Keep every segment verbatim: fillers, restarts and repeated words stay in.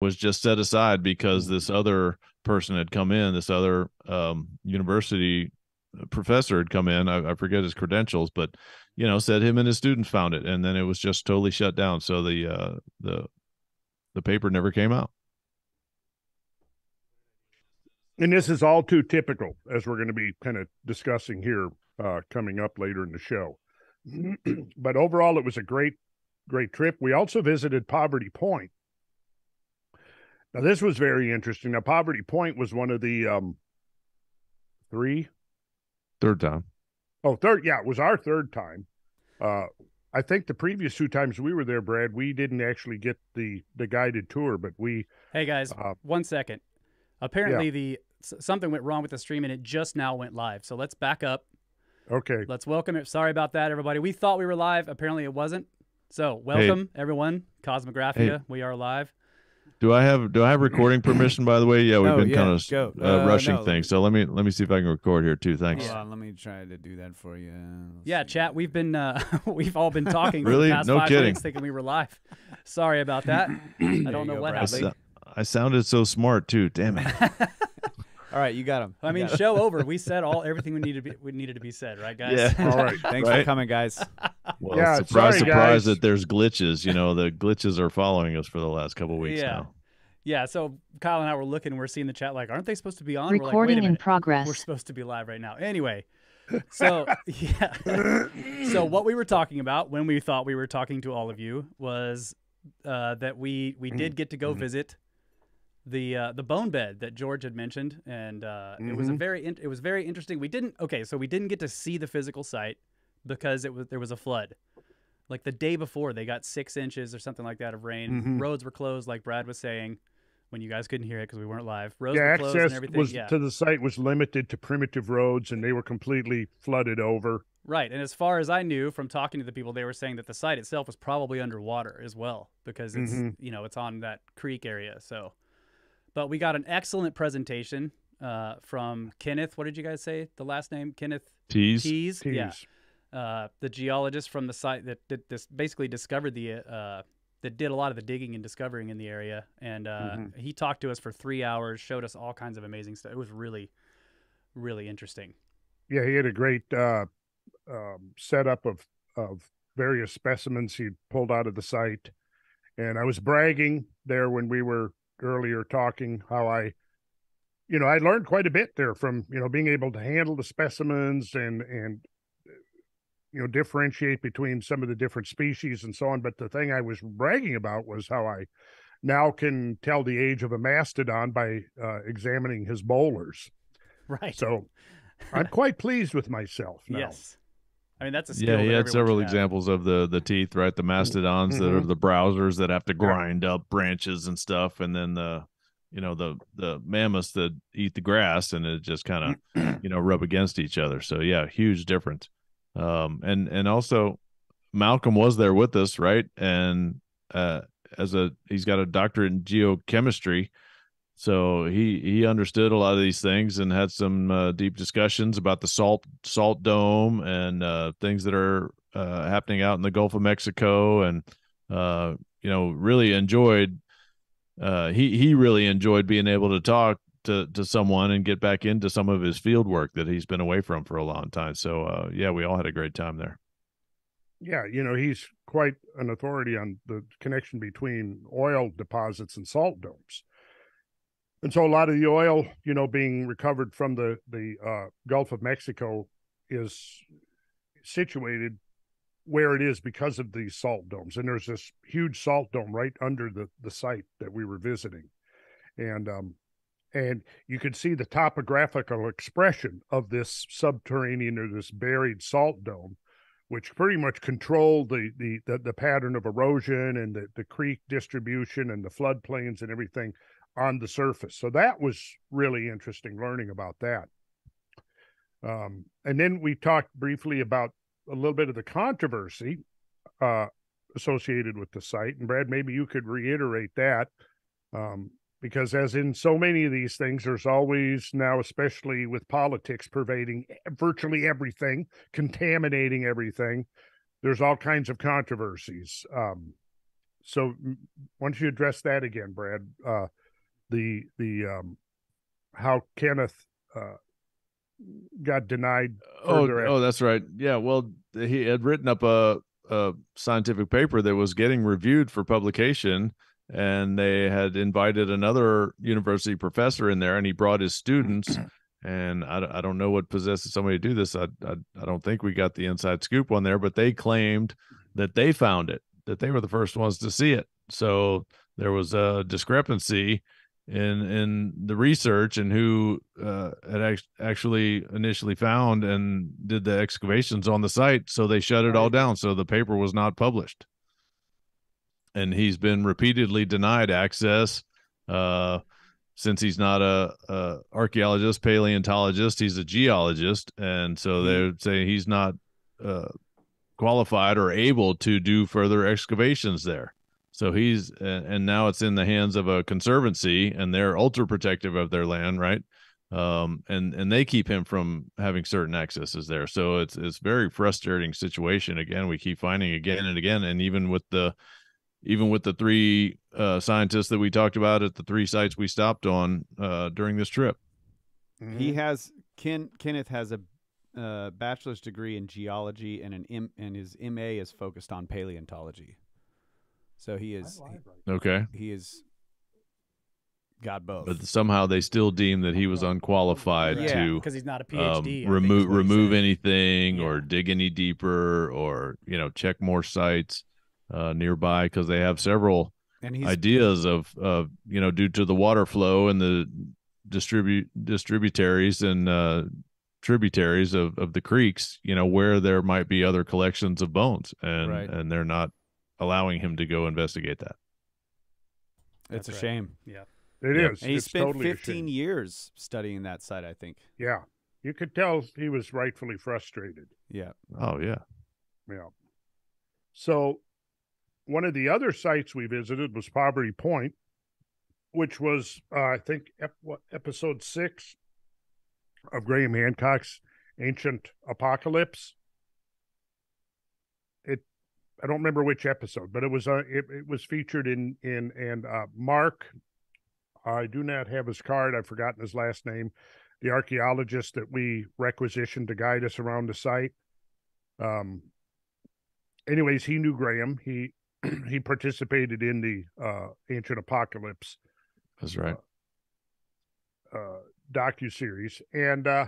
was just set aside because this other person had come in, this other um, university professor had come in. I, I forget his credentials, but, you know, said him and his students found it. And then it was just totally shut down. So the, uh, the, the paper never came out. And this is all too typical, as we're going to be kind of discussing here uh, coming up later in the show. But overall, it was a great, great trip. We also visited Poverty Point. Now, this was very interesting. Now, Poverty Point was one of the um, three? Third time. Oh, third. Yeah, it was our third time. Uh, I think the previous two times we were there, Brad, we didn't actually get the, the guided tour, but we... Hey, guys, uh, one second. Apparently, yeah. the something went wrong with the stream, and it just now went live. So let's back up. Okay. Let's welcome it. Sorry about that, everybody. We thought we were live. Apparently, it wasn't. So welcome, hey. everyone. Cosmographia, hey. we are live. Do I have do I have recording permission, by the way? Yeah, we've oh, been yeah, kind of uh, uh, rushing no, things. So let me let me see if I can record here too. Thanks. Hold on, let me try to do that for you. Let's yeah, see. Chat. We've been uh, we've all been talking. Really? For the past no five kidding. Minutes thinking we were live. Sorry about that. I don't know go, what Bradley. happened. I sounded so smart too. Damn it! All right, you got him. I you mean, show him. over. We said all everything we needed to be we needed to be said, right, guys? Yeah. All right. Thanks right? for coming, guys. Well, yeah, surprise, sorry, surprise guys. that there's glitches. You know, the glitches are following us for the last couple of weeks yeah. now. Yeah. So Kyle and I were looking. We're seeing the chat. Like, aren't they supposed to be on? Recording we're like, Wait a minute. in progress. We're supposed to be live right now. Anyway. So yeah. So what we were talking about when we thought we were talking to all of you was uh, that we we did get to go mm-hmm. visit. The uh, the bone bed that George had mentioned, and uh, mm-hmm. it was a very in it was very interesting. We didn't okay, so we didn't get to see the physical site because it was there was a flood, like the day before they got six inches or something like that of rain. Mm-hmm. Roads were closed, like Brad was saying, when you guys couldn't hear it because we weren't live. Roads yeah, were closed access and everything. Was, yeah. to the site was limited to primitive roads, and they were completely flooded over. Right, and as far as I knew from talking to the people, they were saying that the site itself was probably underwater as well because it's mm-hmm. you know it's on that creek area, so. But we got an excellent presentation uh, from Kenneth. What did you guys say? The last name, Kenneth Tease. Tease. Yeah, uh, the geologist from the site that did this basically discovered the uh, that did a lot of the digging and discovering in the area, and uh, mm-hmm. he talked to us for three hours, showed us all kinds of amazing stuff. It was really, really interesting. Yeah, he had a great uh, um, setup of of various specimens he pulled out of the site, and I was bragging there when we were. earlier talking how I, you know, I learned quite a bit there from, you know, being able to handle the specimens and, and, you know, differentiate between some of the different species and so on. But the thing I was bragging about was how I now can tell the age of a mastodon by uh, examining his molars. Right. So I'm quite pleased with myself now. Yes. I mean, that's a skill. Yeah, he had several examples of the the teeth, right? The mastodons mm-hmm. that are the browsers that have to grind yeah. up branches and stuff, and then the, you know, the the mammoths that eat the grass and it just kind of, you know, rub against each other. So yeah, huge difference. Um, and and also, Malcolm was there with us, right? And uh, as a he's got a doctorate in geochemistry. So he he understood a lot of these things and had some uh, deep discussions about the salt salt dome and uh, things that are uh, happening out in the Gulf of Mexico, and uh, you know really enjoyed uh, he he really enjoyed being able to talk to to someone and get back into some of his field work that he's been away from for a long time. So uh, yeah, we all had a great time there. Yeah, you know he's quite an authority on the connection between oil deposits and salt domes. And so a lot of the oil, you know, being recovered from the, the uh, Gulf of Mexico is situated where it is because of these salt domes. And there's this huge salt dome right under the, the site that we were visiting. And um, and you could see the topographical expression of this subterranean or this buried salt dome, which pretty much controlled the, the, the, the pattern of erosion and the, the creek distribution and the floodplains and everything on the surface. So that was really interesting learning about that. Um, and then we talked briefly about a little bit of the controversy uh, associated with the site. And Brad, maybe you could reiterate that um, because as in so many of these things, there's always now, especially with politics pervading virtually everything, contaminating everything, there's all kinds of controversies. Um, so why don't you address that again, Brad? Uh, the the um, how Kenneth uh, got denied. Oh, oh, that's right. Yeah. Well, he had written up a, a scientific paper that was getting reviewed for publication, and they had invited another university professor in there, and he brought his students. And I, I don't know what possesses somebody to do this. I, I I don't think we got the inside scoop on there, but they claimed that they found it, that they were the first ones to see it. So there was a discrepancy in in the research and who uh, had act- actually initially found and did the excavations on the site. So they shut it all down. So the paper was not published. And he's been repeatedly denied access. Uh, Since he's not a, a archaeologist, paleontologist, he's a geologist, and so they're saying he's not uh, qualified or able to do further excavations there. So he's and now it's in the hands of a conservancy, and they're ultra protective of their land, right? Um, and and they keep him from having certain accesses there. So it's it's very frustrating situation. Again, we keep finding again and again, and even with the. Even with the three uh, scientists that we talked about at the three sites we stopped on uh, during this trip. Mm-hmm. He has, Ken, Kenneth has a uh, bachelor's degree in geology and an M, and his M A is focused on paleontology. So he is, he, okay. He is got both. But somehow they still deem that he was unqualified yeah, to because he's not a PhD, um, remove, remove anything yeah. or dig any deeper or, you know, check more sites. Uh, nearby because they have several and ideas of, of, you know, due to the water flow and the distribute distributaries and uh, tributaries of, of the creeks, you know, where there might be other collections of bones and, right. and they're not allowing him to go investigate that. It's That's a right. shame. Yeah, it yeah. is. And he it's spent totally fifteen years studying that site, I think. Yeah. You could tell he was rightfully frustrated. Yeah. Oh yeah. Yeah. So, one of the other sites we visited was Poverty Point, which was, uh, I think, ep- what, episode six of Graham Hancock's Ancient Apocalypse. It, I don't remember which episode, but it was uh, it, it was featured in in and uh, Mark. I do not have his card. I've forgotten his last name. The archaeologist that we requisitioned to guide us around the site. Um. Anyways, he knew Graham. He. He participated in the uh, Ancient Apocalypse. That's right. Uh, uh, docuseries. And uh,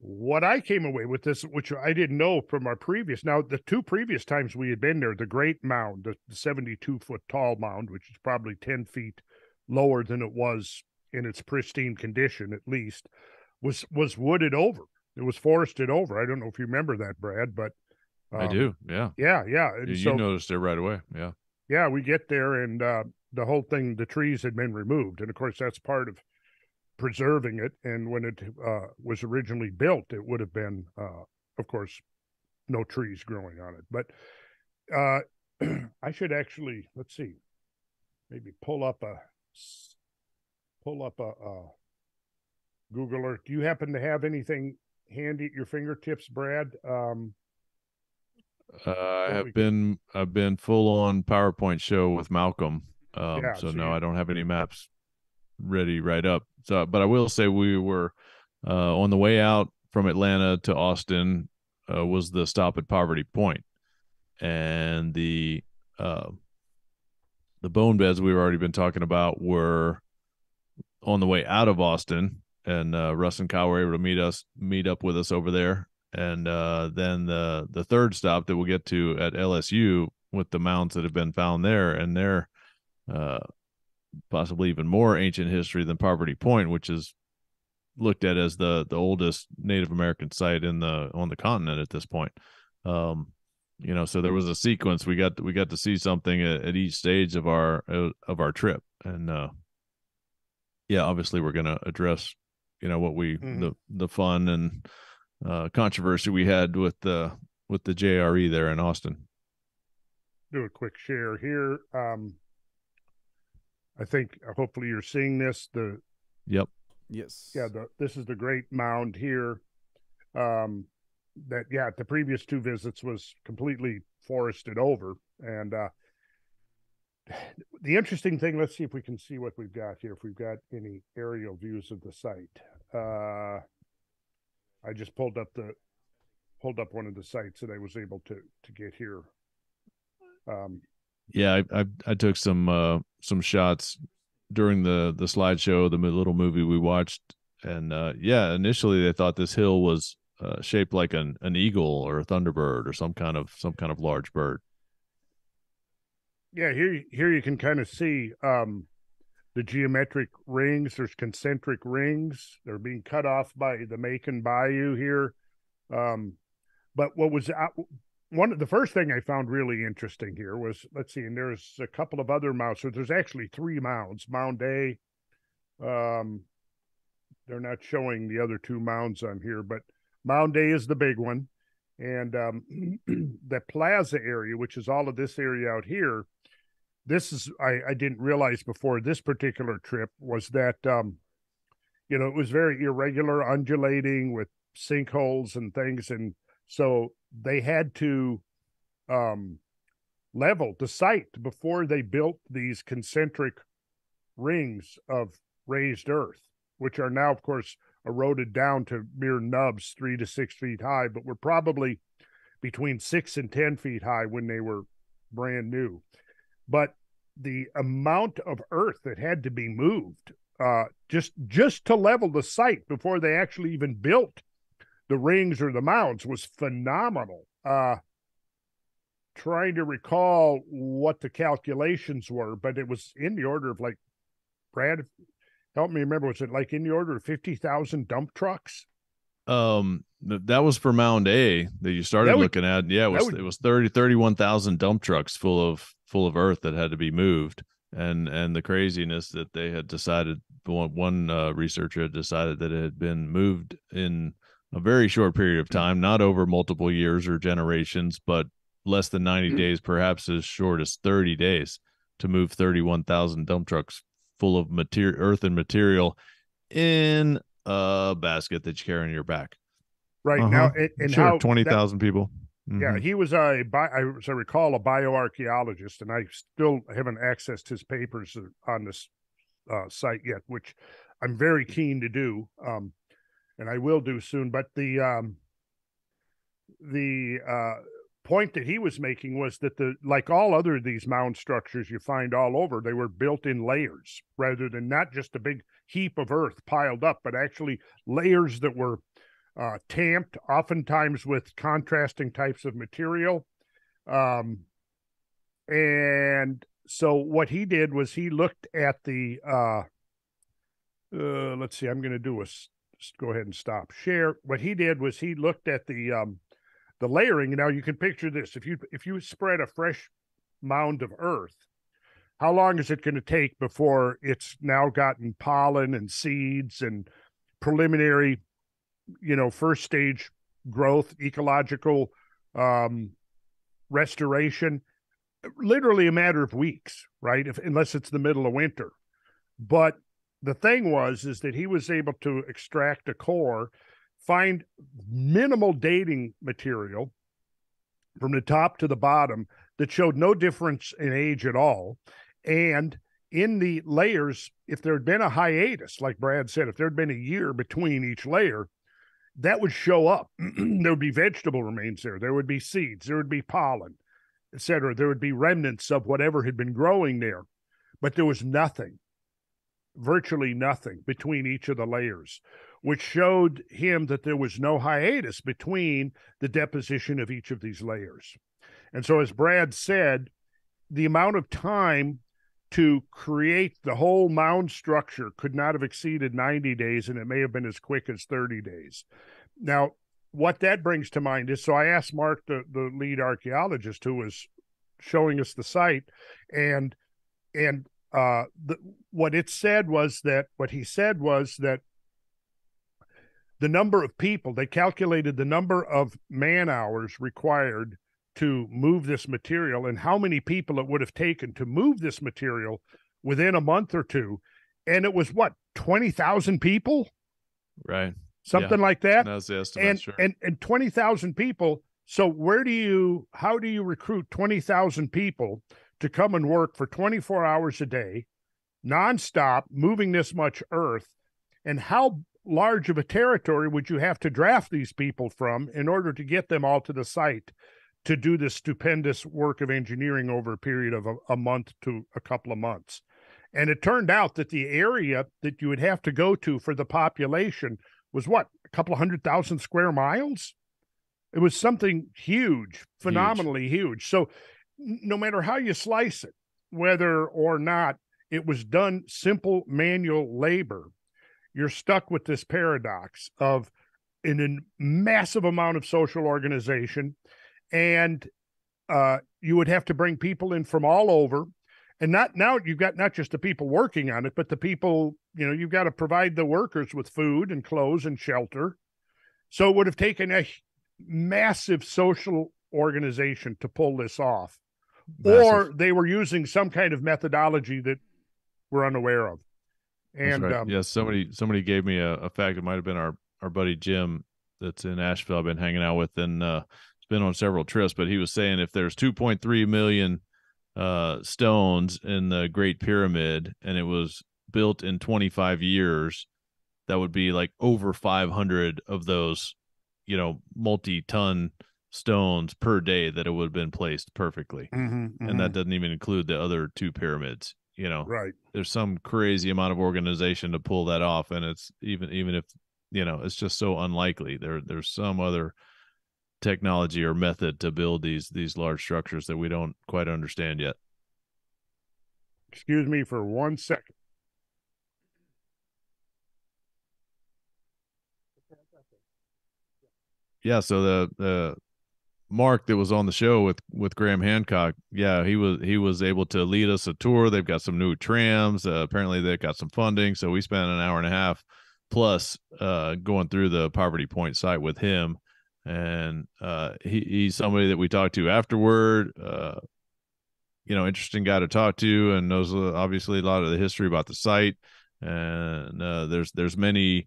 what I came away with this, which I didn't know from our previous. Now, the two previous times we had been there, the Great Mound, the seventy-two foot tall mound, which is probably ten feet lower than it was in its pristine condition, at least, was, was wooded over. It was forested over. I don't know if you remember that, Brad, but Um, I do, yeah. Yeah, yeah. And you so, noticed it right away, yeah. Yeah, we get there, and uh, the whole thing, the trees had been removed. And, of course, that's part of preserving it. And when it uh, was originally built, it would have been, uh, of course, no trees growing on it. But uh, I should actually, let's see, maybe pull up a, pull up a, a Google Earth. Do you happen to have anything handy at your fingertips, Brad? Um Uh, I have been I've been full on PowerPoint show with Malcolm, um, yeah, so, so no, yeah. I don't have any maps ready right up. So, but I will say we were uh, on the way out from Atlanta to Austin uh, was the stop at Poverty Point, and the uh, the bone beds we've already been talking about were on the way out of Austin, and uh, Russ and Kyle were able to meet us meet up with us over there. And uh, then the the third stop that we'll get to at L S U with the mounds that have been found there, and they're uh, possibly even more ancient history than Poverty Point, which is looked at as the the oldest Native American site in the on the continent at this point. Um, you know, so there was a sequence we got to, we got to see something at, at each stage of our of our trip, and uh, yeah, obviously we're going to address you know what we mm-hmm. the the fun and Uh, controversy we had with the with the J R E there in Austin. Do a quick share here. Um, I think uh, hopefully you're seeing this. The yep, yes, yeah. The, this is the Great Mound here. Um, that yeah, the previous two visits was completely forested over, and uh, the interesting thing, let's see if we can see what we've got here, if we've got any aerial views of the site. Uh, I just pulled up the pulled up one of the sites that I was able to to get here. Um, yeah, I, I I took some uh, some shots during the the slideshow, the little movie we watched, and uh, yeah, initially they thought this hill was uh, shaped like an an eagle or a thunderbird or some kind of some kind of large bird. Yeah, here here you can kind of see um, the geometric rings. There's concentric rings. They're being cut off by the Macon Bayou here. Um, but what was out, one of the first thing I found really interesting here was, let's see, and there's a couple of other mounds. So there's actually three mounds. Mound A, um, they're not showing the other two mounds on here, but Mound A is the big one. And um, the plaza area, which is all of this area out here, this is, I, I didn't realize before this particular trip, was that, um, you know, it was very irregular, undulating with sinkholes and things. And so they had to um, level the site before they built these concentric rings of raised earth, which are now, of course, eroded down to mere nubs three to six feet high, but were probably between six and ten feet high when they were brand new. But the amount of earth that had to be moved uh, just just to level the site before they actually even built the rings or the mounds was phenomenal. Uh, trying to recall what the calculations were, but it was in the order of, like, Brad, help me remember, was it like in the order of fifty thousand dump trucks? Um, that was for Mound A that you started that would, looking at. Yeah, it was would, it was thirty, thirty-one thousand dump trucks full of full of earth that had to be moved, and and the craziness that they had decided. One, one uh, researcher had decided that it had been moved in a very short period of time, not over multiple years or generations, but less than ninety mm-hmm. days, perhaps as short as thirty days, to move thirty-one thousand dump trucks full of material, earth and material, in a basket that you carry on your back. Right uh-huh. now, and, and sure, how twenty thousand people. Mm-hmm. Yeah, he was a, as I recall, a bioarchaeologist, and I still haven't accessed his papers on this uh, site yet, which I'm very keen to do, um, and I will do soon. But the um, the uh, point that he was making was that, the like all other of these mound structures you find all over, they were built in layers rather than not just a big heap of earth piled up, but actually layers that were uh, tamped, oftentimes with contrasting types of material. Um, and so what he did was he looked at the, uh, uh, let's see, I'm going to do a, go ahead and stop share. What he did was he looked at the, um, the layering. Now you can picture this. If you if you spread a fresh mound of earth, how long is it going to take before it's now gotten pollen and seeds and preliminary, you know, first stage growth, ecological um, restoration? Literally a matter of weeks, right? If, unless it's the middle of winter. But the thing was, is that he was able to extract a core, find minimal dating material from the top to the bottom that showed no difference in age at all. And in the layers, if there had been a hiatus, like Brad said, if there had been a year between each layer, that would show up. There would be vegetable remains there. There would be seeds. There would be pollen, et cetera. There would be remnants of whatever had been growing there. But there was nothing, virtually nothing, between each of the layers, which showed him that there was no hiatus between the deposition of each of these layers. And so, as Brad said, the amount of time to create the whole mound structure could not have exceeded ninety days, and it may have been as quick as thirty days. Now, what that brings to mind is, so I asked Mark, the, the lead archaeologist who was showing us the site, and and uh, the, what it said was that, what he said was that the number of people, they calculated the number of man hours required to move this material and how many people it would have taken to move this material within a month or two. And it was, what, twenty thousand people? Right. Something yeah. like that. That was the estimate, and, sure. And, and twenty thousand people. So where do you, how do you recruit twenty thousand people to come and work for twenty-four hours a day, nonstop, moving this much earth? And how large of a territory would you have to draft these people from in order to get them all to the site to do this stupendous work of engineering over a period of a, a month to a couple of months? And it turned out that the area that you would have to go to for the population was what, a couple of hundred thousand square miles? It was something huge, phenomenally huge. huge. So no matter how you slice it, whether or not it was done simple manual labor, you're stuck with this paradox of an massive amount of social organization, and uh, you would have to bring people in from all over. And not now you've got not just the people working on it, but the people, you know, you've got to provide the workers with food and clothes and shelter. So it would have taken a massive social organization to pull this off. Massive. Or they were using some kind of methodology that we're unaware of. And right. um, yes, yeah, somebody somebody gave me a, a fact. It might have been our, our buddy Jim that's in Asheville I've been hanging out with, and uh, he's been on several trips, but he was saying if there's two point three million uh stones in the Great Pyramid and it was built in twenty-five years, that would be like over five hundred of those, you know, multi-ton stones per day that it would have been placed perfectly. Mm-hmm, mm-hmm. And that doesn't even include the other two pyramids, you know. Right, there's some crazy amount of organization to pull that off, and it's even even if, you know, it's just so unlikely. There there's some other technology or method to build these these large structures that we don't quite understand yet. Excuse me for one second. Yeah, so the the Mark that was on the show with with Graham Hancock, yeah, he was he was able to lead us a tour. They've got some new trams. Uh, apparently they've got some funding. So we spent an hour and a half plus uh going through the Poverty Point site with him. And uh, he, he's somebody that we talked to afterward, uh, you know, interesting guy to talk to, and knows obviously a lot of the history about the site. And uh, there's there's many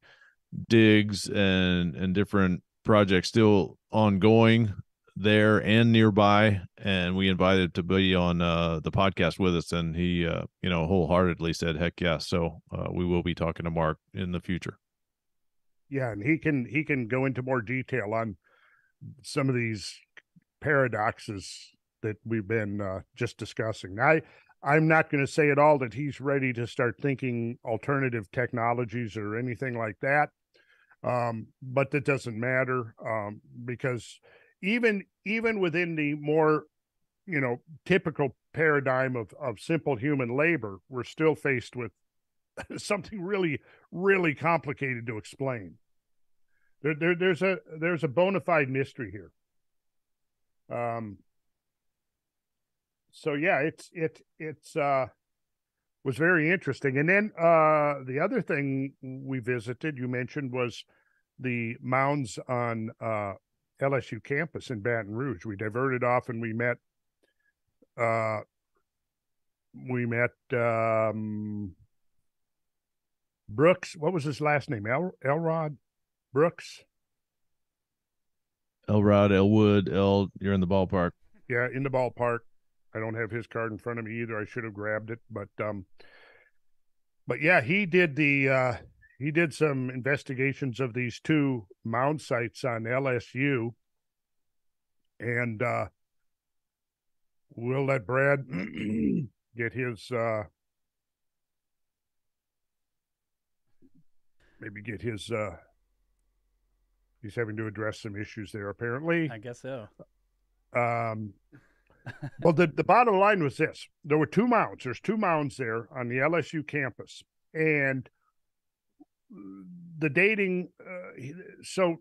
digs and, and different projects still ongoing there and nearby. And we invited to be on uh, the podcast with us, and he, uh, you know, wholeheartedly said, heck yeah. So uh, we will be talking to Mark in the future. Yeah, and he can he can go into more detail on some of these paradoxes that we've been uh, just discussing. I, I'm not going to say at all that he's ready to start thinking alternative technologies or anything like that, um, but that doesn't matter, um, because even even within the more, you know, typical paradigm of, of simple human labor, we're still faced with something really, really complicated to explain. There, there, there's a there's a bona fide mystery here. Um. So yeah, it's it it's uh, was very interesting. And then uh, the other thing we visited, you mentioned, was the mounds on uh, L S U campus in Baton Rouge. We diverted off and we met. Uh, we met. Um, Brooks, what was his last name? El Elrod, Brooks, Elrod, Elwood, El. You're in the ballpark. Yeah, in the ballpark. I don't have his card in front of me either. I should have grabbed it, but um, but yeah, he did the uh, he did some investigations of these two mound sites on L S U, and uh, we'll let Brad get his. Uh, Maybe get his, uh, he's having to address some issues there, apparently. I guess so. Um, well, the, the bottom line was this. There were two mounds. There's two mounds there on the L S U campus. And the dating, uh, so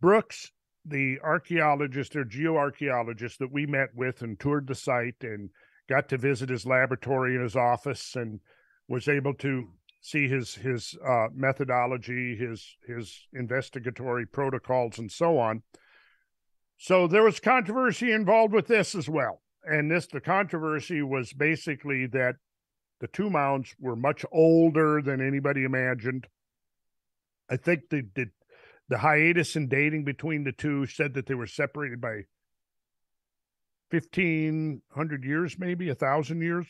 Brooks, the archaeologist or geoarchaeologist that we met with and toured the site and got to visit his laboratory and his office and was able to see his his uh, methodology, his his investigatory protocols, and so on. So there was controversy involved with this as well. And this the controversy was basically that the two mounds were much older than anybody imagined. I think the the, the hiatus in dating between the two said that they were separated by fifteen hundred years, maybe one thousand years.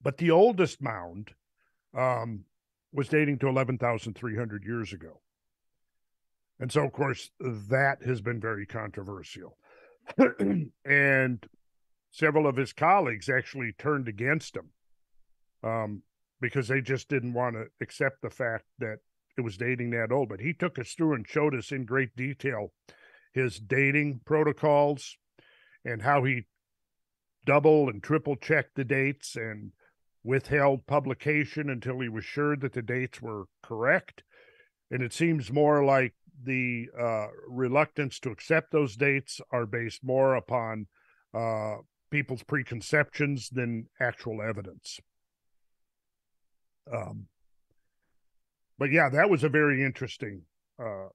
But the oldest mound um, was dating to eleven thousand three hundred years ago. And so, of course, that has been very controversial. And several of his colleagues actually turned against him um, because they just didn't want to accept the fact that it was dating that old. But he took us through and showed us in great detail his dating protocols and how he double and triple checked the dates and withheld publication until he was sure that the dates were correct. And it seems more like the uh, reluctance to accept those dates are based more upon uh, people's preconceptions than actual evidence. Um, but yeah, that was a very interesting uh,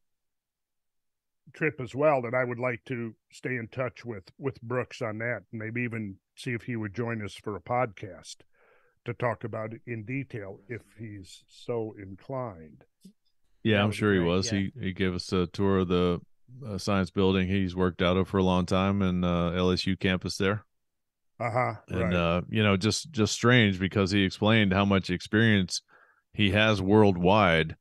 trip as well, that I would like to stay in touch with, with Brooks on that, and maybe even see if he would join us for a podcast to talk about it in detail if he's so inclined. Yeah, that I'm sure he great. was. Yeah. He he gave us a tour of the uh, science building he's worked out of for a long time, and uh, L S U campus there. Uh-huh. And, right. uh, you know, just, just strange, because he explained how much experience he has worldwide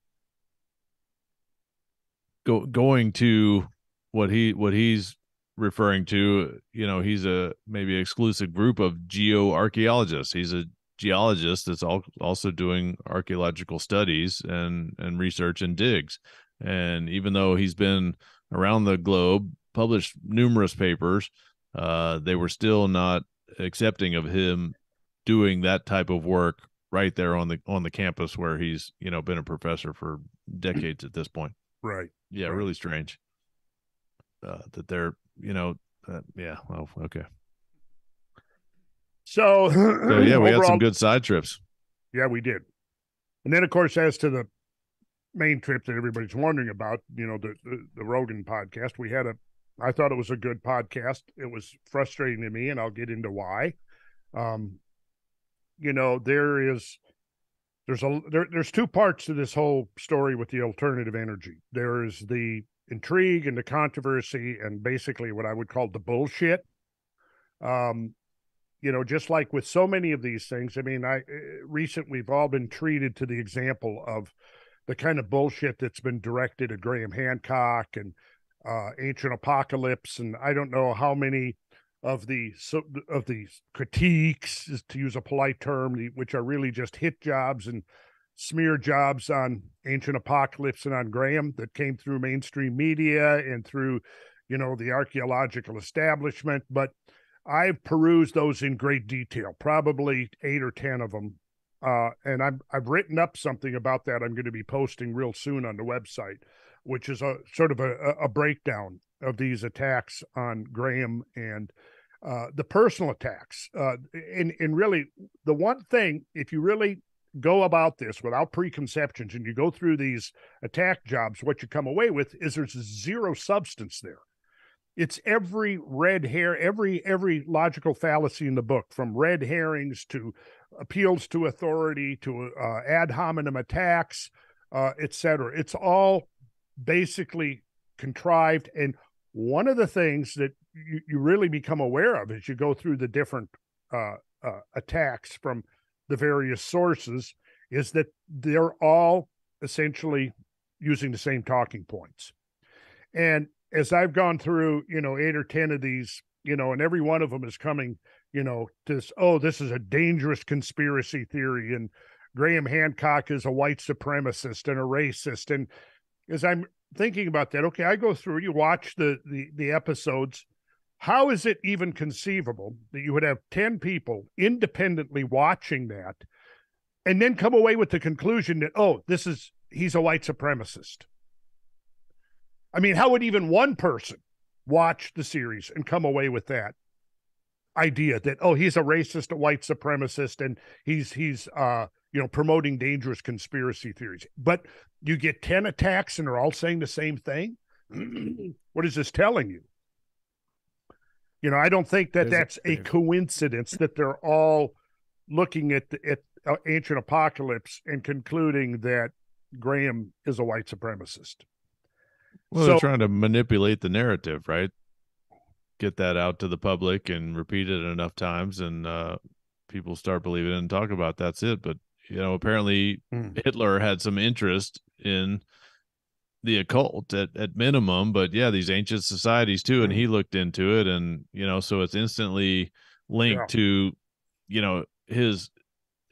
go, going to what he what he's referring to. You know, he's a maybe exclusive group of geoarchaeologists. He's a geologist that's also doing archaeological studies and and research and digs, and even though he's been around the globe, published numerous papers, uh they were still not accepting of him doing that type of work right there on the on the campus where he's, you know, been a professor for decades at this point. Right. Yeah, right. Really strange uh that they're, you know, uh, yeah, well, okay. So, so yeah, we overall, had some good side trips. Yeah, we did. And then, of course, as to the main trip that everybody's wondering about, you know, the, the, the Rogan podcast, we had a, I thought it was a good podcast. It was frustrating to me, and I'll get into why. Um, you know, there is, there's a, there, there's two parts to this whole story with the alternative energy. There is the intrigue and the controversy and basically what I would call the bullshit. Um, You know, just like with so many of these things, I mean, I recently we've all been treated to the example of the kind of bullshit that's been directed at Graham Hancock and uh, Ancient Apocalypse, and I don't know how many of the of the critiques, is to use a polite term, which are really just hit jobs and smear jobs on Ancient Apocalypse and on Graham, that came through mainstream media and through, you know, the archaeological establishment. But I've perused those in great detail, probably eight or ten of them, uh, and I've, I've written up something about that I'm going to be posting real soon on the website, which is a sort of a, a breakdown of these attacks on Graham and uh, the personal attacks. Uh, and, and really, the one thing, if you really go about this without preconceptions and you go through these attack jobs, what you come away with is there's zero substance there. It's every red hair, every every logical fallacy in the book, from red herrings to appeals to authority to uh, ad hominem attacks, uh, et cetera. It's all basically contrived. And one of the things that you, you really become aware of as you go through the different uh, uh, attacks from the various sources is that they're all essentially using the same talking points. And as I've gone through, you know, eight or ten of these, you know, and every one of them is coming, you know, to this, oh, this is a dangerous conspiracy theory, and Graham Hancock is a white supremacist and a racist. And as I'm thinking about that, okay, I go through, you watch the, the, the episodes. How is it even conceivable that you would have ten people independently watching that and then come away with the conclusion that, oh, this is, he's a white supremacist? I mean, how would even one person watch the series and come away with that idea that, oh, he's a racist, a white supremacist, and he's, he's uh, you know, promoting dangerous conspiracy theories? But you get ten attacks and they're all saying the same thing? What is this telling you? You know, I don't think that There's that's a, a coincidence that they're all looking at, the, at uh, Ancient Apocalypse and concluding that Graham is a white supremacist. Well, so, they're trying to manipulate the narrative, right? get that out to the public and repeat it enough times, and uh, people start believing it and talk about it. That's it. But, you know, apparently mm. Hitler had some interest in the occult at, at minimum, but yeah, these ancient societies too. And he looked into it, and, you know, so it's instantly linked yeah. to, you know, his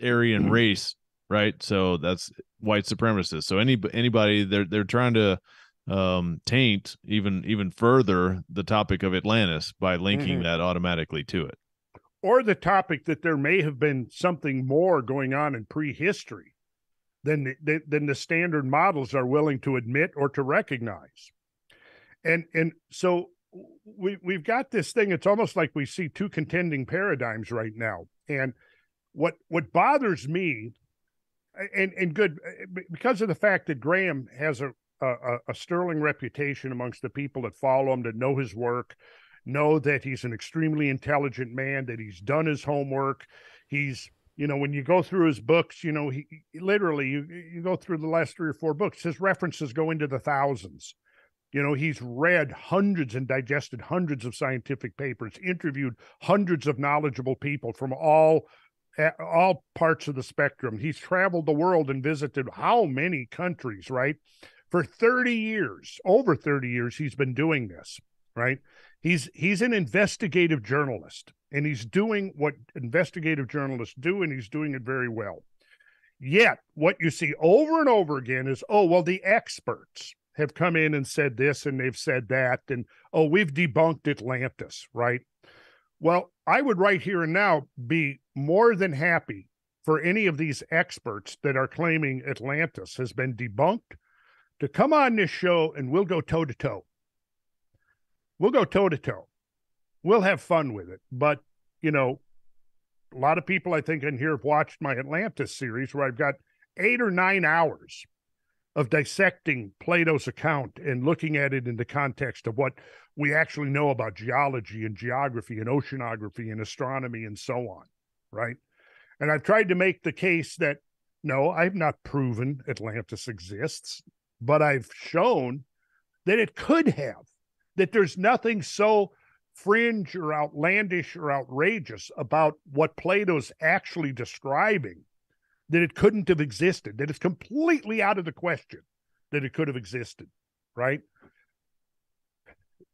Aryan mm. race. Right. So that's white supremacists. So any, anybody they're, they're trying to um, taint even, even further the topic of Atlantis by linking mm-hmm. that automatically to it. Or the topic that there may have been something more going on in prehistory than the, than the standard models are willing to admit or to recognize. And and so we, we've got this thing, it's almost like we see two contending paradigms right now. And what what bothers me, and, and good, because of the fact that Graham has a, a, a sterling reputation amongst the people that follow him, that know his work, know that he's an extremely intelligent man, that he's done his homework. He's, you know, when you go through his books, you know, he, he literally, you, you go through the last three or four books, his references go into the thousands. You know, he's read hundreds and digested hundreds of scientific papers, interviewed hundreds of knowledgeable people from all, all parts of the spectrum. He's traveled the world and visited how many countries, right? For thirty years, over thirty years, he's been doing this, right? He's he's an investigative journalist, and he's doing what investigative journalists do, and he's doing it very well. Yet, what you see over and over again is, oh, well, the experts have come in and said this, and they've said that, and, oh, we've debunked Atlantis, right? Well, I would right here and now be more than happy for any of these experts that are claiming Atlantis has been debunked to come on this show, and we'll go toe-to-toe. We'll go toe-to-toe. We'll have fun with it. But, you know, a lot of people I think in here have watched my Atlantis series, where I've got eight or nine hours of dissecting Plato's account and looking at it in the context of what we actually know about geology and geography and oceanography and astronomy and so on, right? And I've tried to make the case that, no, I've not proven Atlantis exists, but I've shown that it could have. That there's nothing so fringe or outlandish or outrageous about what Plato's actually describing that it couldn't have existed, that it's completely out of the question that it could have existed, right?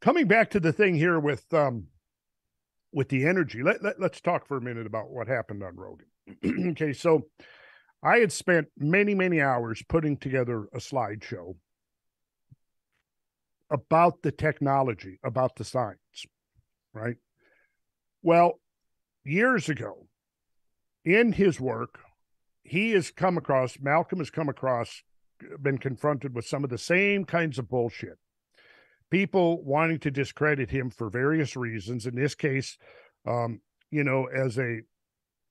Coming back to the thing here with um, with the energy, let, let, let's talk for a minute about what happened on Rogan. Okay, so I had spent many, many hours putting together a slideshow about the technology, about the science, right? Well, years ago, in his work, he has come across, Malcolm has come across, been confronted with some of the same kinds of bullshit. People wanting to discredit him for various reasons. In this case, um, you know, as a,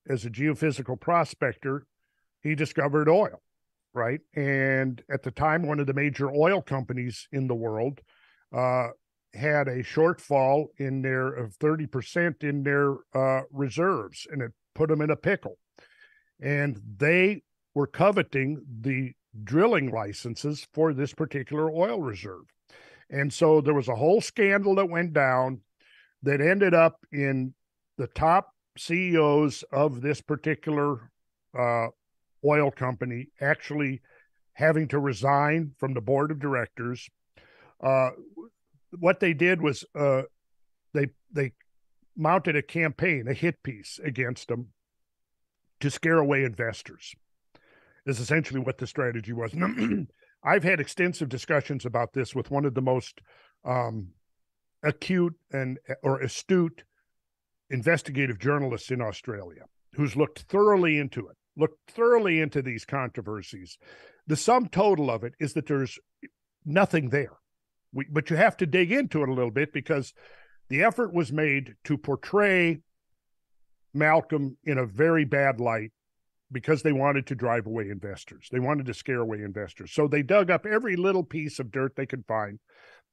as a geophysical prospector, he discovered oil. Right. And at the time, one of the major oil companies in the world uh, had a shortfall in their of thirty percent in their uh, reserves, and it put them in a pickle. And they were coveting the drilling licenses for this particular oil reserve. And so there was a whole scandal that went down that ended up in the top C E Os of this particular uh oil company actually having to resign from the board of directors. Uh, what they did was uh, they they mounted a campaign, a hit piece against them to scare away investors, is essentially what the strategy was. I've had extensive discussions about this with one of the most um, acute and or astute investigative journalists in Australia, who's looked thoroughly into it. Looked thoroughly into these controversies. The sum total of it is that there's nothing there. We, but you have to dig into it a little bit, because the effort was made to portray Malcolm in a very bad light because they wanted to drive away investors. They wanted to scare away investors. So they dug up every little piece of dirt they could find.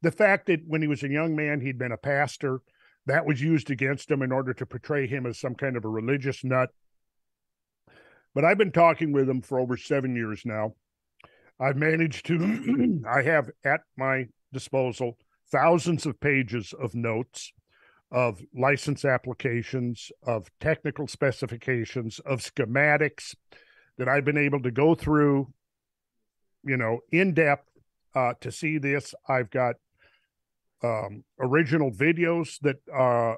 The fact that when he was a young man, he'd been a pastor, that was used against him in order to portray him as some kind of a religious nut. But I've been talking with him for over seven years now. I've managed to, I have at my disposal thousands of pages of notes of license applications, of technical specifications, of schematics that I've been able to go through, you know, in depth uh, to see this. I've got um, original videos that uh,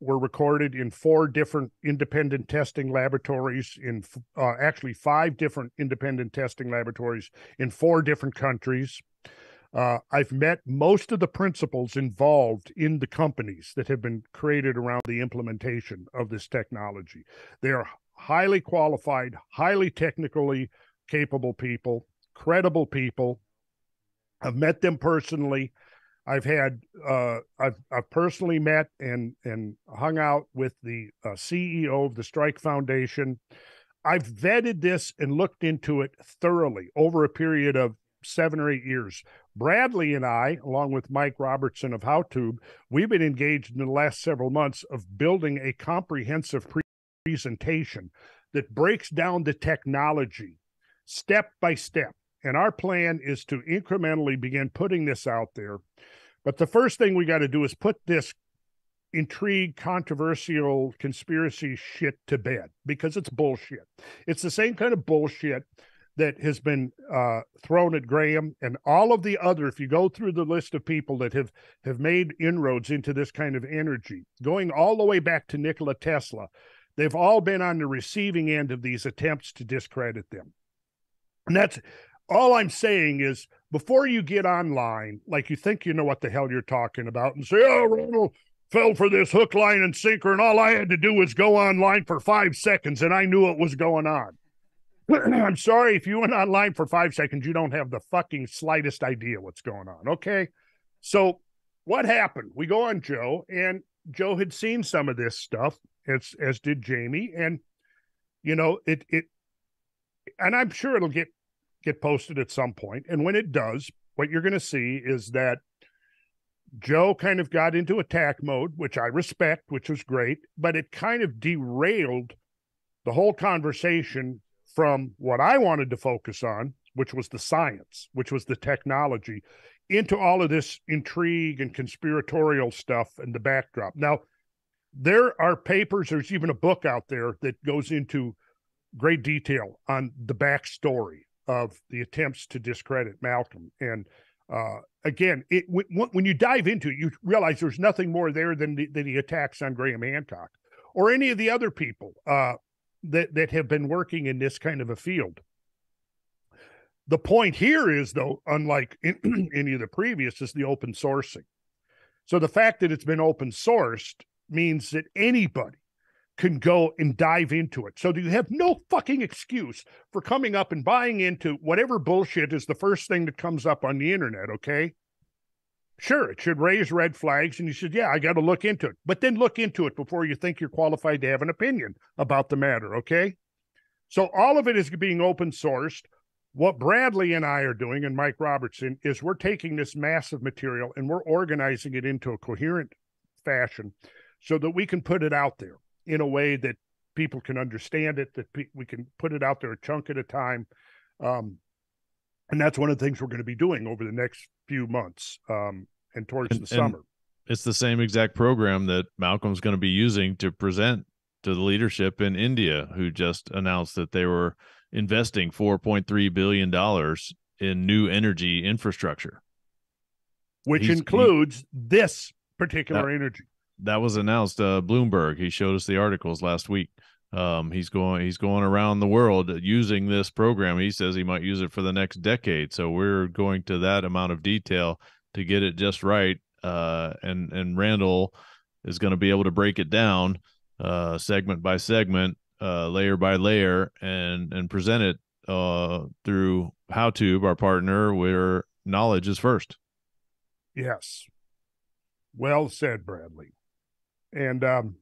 were recorded in four different independent testing laboratories, in uh, actually five different independent testing laboratories in four different countries. Uh, I've met most of the principals involved in the companies that have been created around the implementation of this technology. They are highly qualified, highly technically capable people, credible people. I've met them personally. I've had, uh, I've, I've personally met and, and hung out with the uh, C E O of the Strike Foundation. I've vetted this and looked into it thoroughly over a period of seven or eight years. Bradley and I, along with Mike Robertson of HowTube, we've been engaged in the last several months of building a comprehensive pre presentation that breaks down the technology step by step. And our plan is to incrementally begin putting this out there. But the first thing we got to do is put this intrigue, controversial, conspiracy shit to bed, because it's bullshit. It's the same kind of bullshit that has been uh, thrown at Graham and all of the other, if you go through the list of people that have, have made inroads into this kind of energy, going all the way back to Nikola Tesla, they've all been on the receiving end of these attempts to discredit them. And that's all I'm saying is, before you get online, like you think you know what the hell you're talking about and say, oh, Ronald fell for this hook, line, and sinker, and all I had to do was go online for five seconds and I knew what was going on. I'm sorry, if you went online for five seconds, you don't have the fucking slightest idea what's going on, okay? So what happened? We go on Joe, and Joe had seen some of this stuff, as as did Jamie, and, you know, it, it and I'm sure it'll get, get posted at some point, and when it does, what you're going to see is that Joe kind of got into attack mode, which I respect, which was great, but it kind of derailed the whole conversation from what I wanted to focus on, which was the science, which was the technology, into all of this intrigue and conspiratorial stuff and the backdrop. Now, there are papers, there's even a book out there that goes into great detail on the backstory of the attempts to discredit Malcolm. And uh, again, it, when, when you dive into it, you realize there's nothing more there than the, than the attacks on Graham Hancock or any of the other people uh, that that have been working in this kind of a field. The point here is, though, unlike in, any of the previous, is the open sourcing. So the fact that it's been open sourced means that anybody can go and dive into it. So you have no fucking excuse for coming up and buying into whatever bullshit is the first thing that comes up on the internet, okay? Sure, it should raise red flags, and you should, yeah, I got to look into it. But then look into it before you think you're qualified to have an opinion about the matter, okay? So all of it is being open-sourced. What Bradley and I are doing, and Mike Robertson, is we're taking this massive material and we're organizing it into a coherent fashion so that we can put it out there in a way that people can understand it, that we can put it out there a chunk at a time. Um, and that's one of the things we're going to be doing over the next few months um, and towards and, the summer. It's the same exact program that Malcolm's going to be using to present to the leadership in India, who just announced that they were investing four point three billion dollars in new energy infrastructure. Which He's, includes he, this particular that, energy. That was announced. Uh, Bloomberg, he showed us the articles last week. Um, he's going, he's going around the world using this program. He says he might use it for the next decade. So we're going to that amount of detail to get it just right. Uh, and, and Randall is going to be able to break it down, uh, segment by segment, uh, layer by layer, and, and present it, uh, through HowTube, our partner, where knowledge is first. Yes. Well said, Bradley. And, um,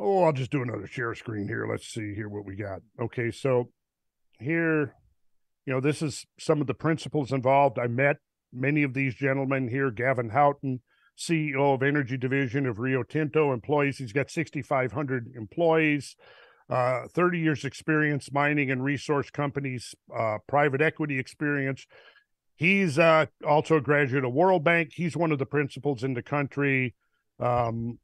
oh, I'll just do another share screen here. Let's see here what we got. Okay, so here, you know, this is some of the principals involved. I met many of these gentlemen here. Gavin Houghton, C E O of Energy Division of Rio Tinto employees. He's got six thousand five hundred employees, uh, thirty years experience mining and resource companies, uh, private equity experience. He's uh, also a graduate of World Bank. He's one of the principals in the country. um,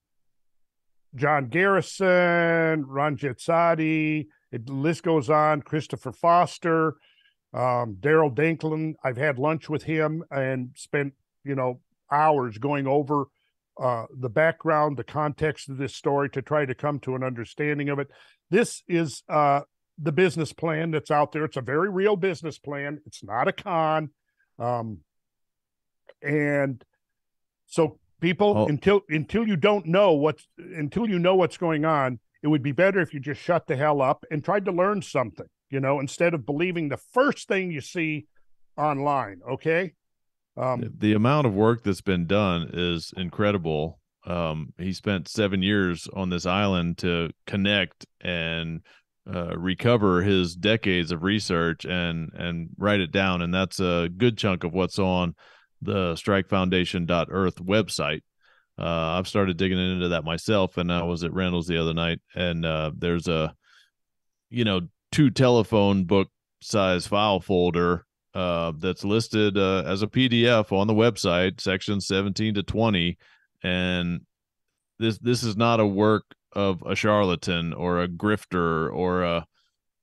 John Garrison, Ranjit Sadi, it, the list goes on, Christopher Foster, um, Daryl Dinklin. I've had lunch with him and spent, you know, hours going over uh, the background, the context of this story to try to come to an understanding of it. This is uh, the business plan that's out there. It's a very real business plan. It's not a con. Um, and so people, oh. until until you don't know what's, until you know what's going on, it would be better if you just shut the hell up and tried to learn something, you know, instead of believing the first thing you see online, okay? Um, the amount of work that's been done is incredible. Um, he spent seven years on this island to connect and uh, recover his decades of research and and write it down. And that's a good chunk of what's on the strike foundation dot earth website. Uh, I've started digging into that myself, and I was at Randall's the other night, and uh, there's a, you know, two telephone book size file folder uh, that's listed uh, as a P D F on the website, sections seventeen to twenty. And this, this is not a work of a charlatan or a grifter or a,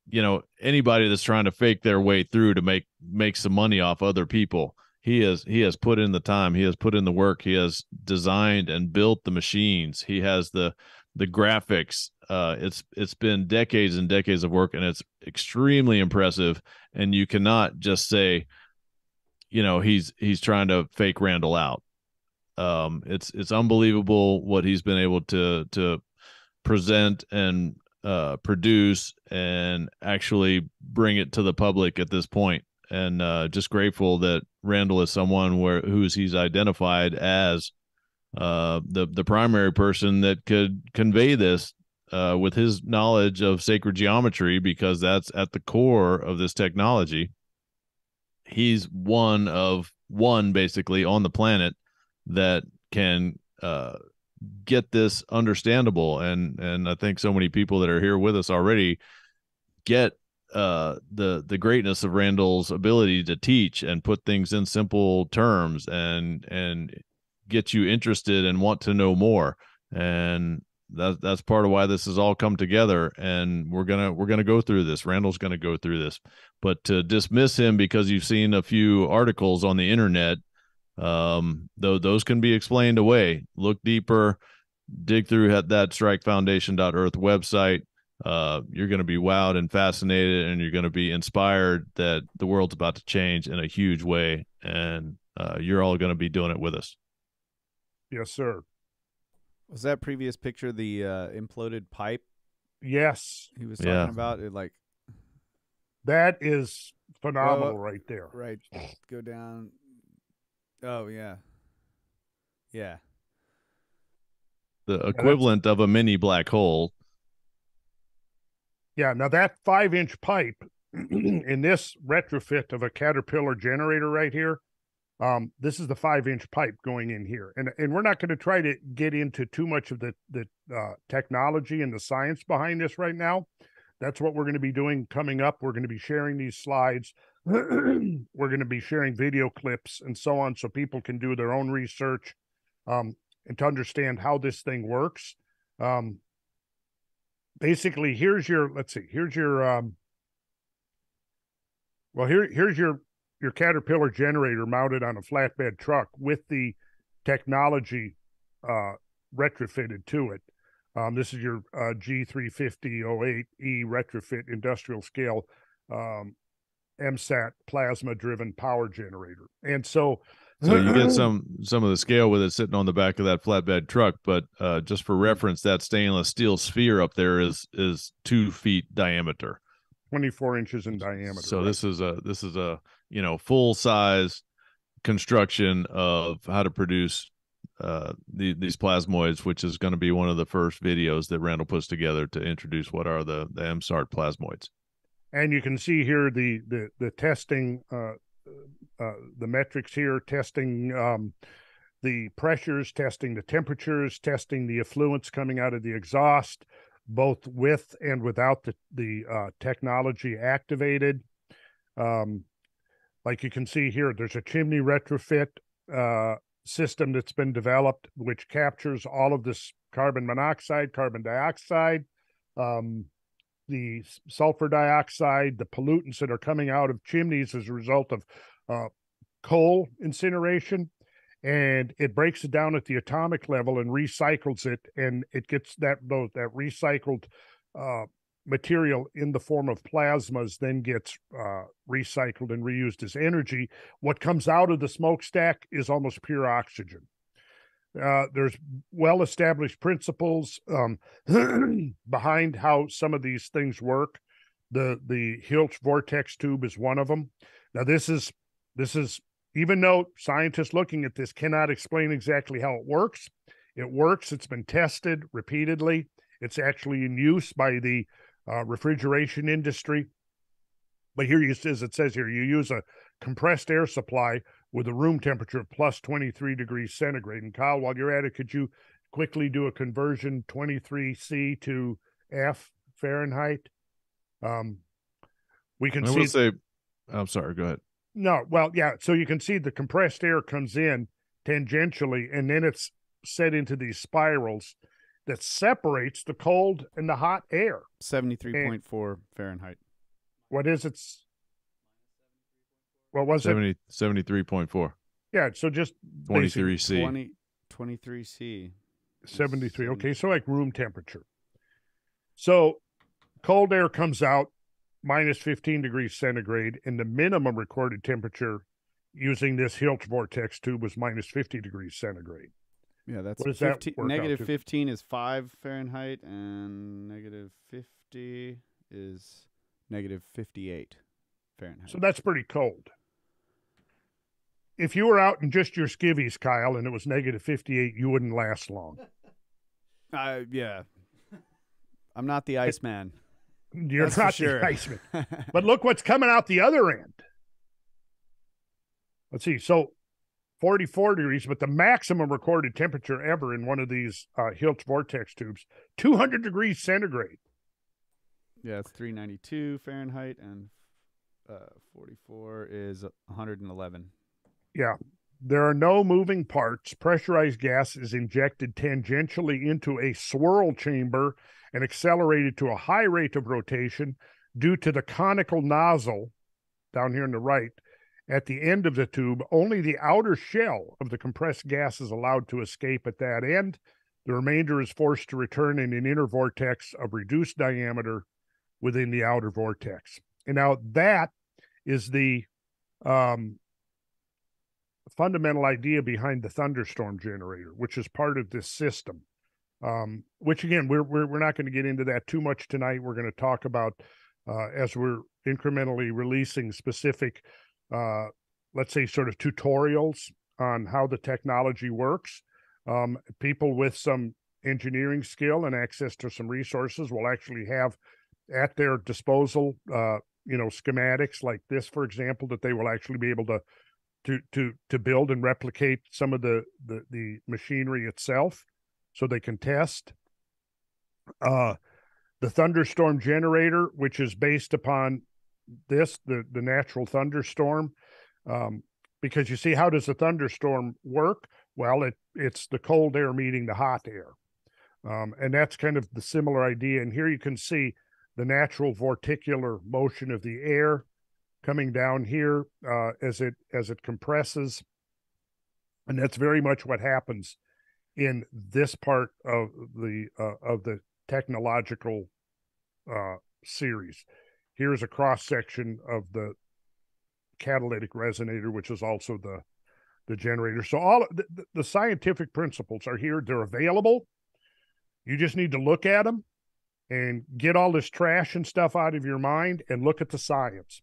you know, anybody that's trying to fake their way through to make, make some money off other people. He is, he has put in the time, he has put in the work, he has designed and built the machines. He has the, the graphics. Uh, it's, it's been decades and decades of work, and it's extremely impressive. And you cannot just say, you know, he's, he's trying to fake Randall out. Um, it's, it's unbelievable what he's been able to, to present and, uh, produce and actually bring it to the public at this point. And, uh, just grateful that Randall is someone where, who's he's identified as, uh, the, the primary person that could convey this, uh, with his knowledge of sacred geometry, because that's at the core of this technology. He's one of one basically on the planet that can uh, get this understandable. And, and I think so many people that are here with us already get uh, the, the greatness of Randall's ability to teach and put things in simple terms and, and get you interested and want to know more. And that, that's part of why this has all come together. And we're going to, we're going to go through this. Randall's going to go through this, but to dismiss him because you've seen a few articles on the internet, um though those can be explained away. Look deeper, dig through at that strike foundation dot earth website. Uh you're going to be wowed and fascinated, and you're going to be inspired that the world's about to change in a huge way, and uh you're all going to be doing it with us. Yes, sir. Was that previous picture the uh imploded pipe? Yes, he was talking yeah. about it. Like, that is phenomenal. Well, right there, right, go down. Oh, yeah. Yeah. The equivalent of a mini black hole. Yeah. Now, that five inch pipe in this retrofit of a Caterpillar generator right here, um, this is the five inch pipe going in here. And, and we're not going to try to get into too much of the, the uh, technology and the science behind this right now. That's what we're going to be doing coming up. We're going to be sharing these slides. We're going to be sharing video clips and so on, so people can do their own research um, and to understand how this thing works. Um, basically, here's your, let's see, here's your, um, well, here, here's your, your Caterpillar generator mounted on a flatbed truck with the technology uh, retrofitted to it. Um, this is your uh, G three five zero zero eight E retrofit industrial scale um M SAART plasma driven power generator. And so so you get some some of the scale with it sitting on the back of that flatbed truck, but uh just for reference, that stainless steel sphere up there is is two feet diameter, twenty-four inches in diameter. So right? this is a this is a you know full size construction of how to produce uh the, these plasmoids, which is going to be one of the first videos that Randall puts together to introduce what are the, the M SAART plasmoids. And you can see here the the, the testing, uh, uh, the metrics here, testing um, the pressures, testing the temperatures, testing the effluents coming out of the exhaust, both with and without the, the uh, technology activated. Um, like you can see here, there's a chimney retrofit, uh, system that's been developed, which captures all of this carbon monoxide, carbon dioxide, um, the sulfur dioxide, the pollutants that are coming out of chimneys as a result of uh, coal incineration. And it breaks it down at the atomic level and recycles it. And it gets that, that recycled uh, material in the form of plasmas, then gets uh, recycled and reused as energy. What comes out of the smokestack is almost pure oxygen. Uh, there's well-established principles um, behind how some of these things work. The the Hilsch vortex tube is one of them. Now, this is this is even though scientists looking at this cannot explain exactly how it works, it works. It's been tested repeatedly. It's actually in use by the uh, refrigeration industry. But here, you, as it says here, you use a compressed air supply with a room temperature of plus twenty-three degrees centigrade. And Kyle, while you're at it, could you quickly do a conversion twenty-three C to F Fahrenheit? Um, we can I see. I will say, I'm sorry, go ahead. No, well, yeah. So you can see the compressed air comes in tangentially, and then it's set into these spirals that separates the cold and the hot air. seventy-three point four Fahrenheit. What is it? What was seventy, it? seventy-three point four. Yeah, so just twenty-three C. twenty, twenty-three C. seventy-three. Okay, so like room temperature. So cold air comes out minus fifteen degrees centigrade, and the minimum recorded temperature using this Hilsch vortex tube was minus fifty degrees centigrade. Yeah, that's fifteen, that negative fifteen is five Fahrenheit, and negative fifty is negative fifty-eight Fahrenheit. So that's pretty cold. If you were out in just your skivvies, Kyle, and it was negative fifty-eight, you wouldn't last long. Uh, yeah. I'm not the Iceman. You're that's not sure. the Iceman. But look what's coming out the other end. Let's see. So forty-four degrees, but the maximum recorded temperature ever in one of these uh, Hilsch vortex tubes, two hundred degrees centigrade. Yeah, it's three ninety-two Fahrenheit, and uh, forty-four is one eleven. Yeah. There are no moving parts. Pressurized gas is injected tangentially into a swirl chamber and accelerated to a high rate of rotation due to the conical nozzle down here on the right. At the end of the tube, only the outer shell of the compressed gas is allowed to escape at that end. The remainder is forced to return in an inner vortex of reduced diameter within the outer vortex. And now that is the um, fundamental idea behind the thunderstorm generator, which is part of this system. Um, which again, we're, we're we're not going to get into that too much tonight. We're going to talk about uh, as we're incrementally releasing specific, uh, let's say, sort of tutorials on how the technology works. Um, people with some engineering skill and access to some resources will actually have at their disposal, uh, you know, schematics like this, for example, that they will actually be able to to to to build and replicate some of the the, the machinery itself. So they can test uh, the thunderstorm generator, which is based upon this, the, the natural thunderstorm. Um, because you see, how does a thunderstorm work? Well, it it's the cold air meeting the hot air. Um, and that's kind of the similar idea. And here you can see the natural vorticular motion of the air coming down here uh, as it as it compresses. And that's very much what happens in this part of the uh, of the technological uh, series. Here's a cross section of the catalytic resonator, which is also the the generator. So all the, the scientific principles are here; they're available. You just need to look at them and get all this trash and stuff out of your mind and look at the science.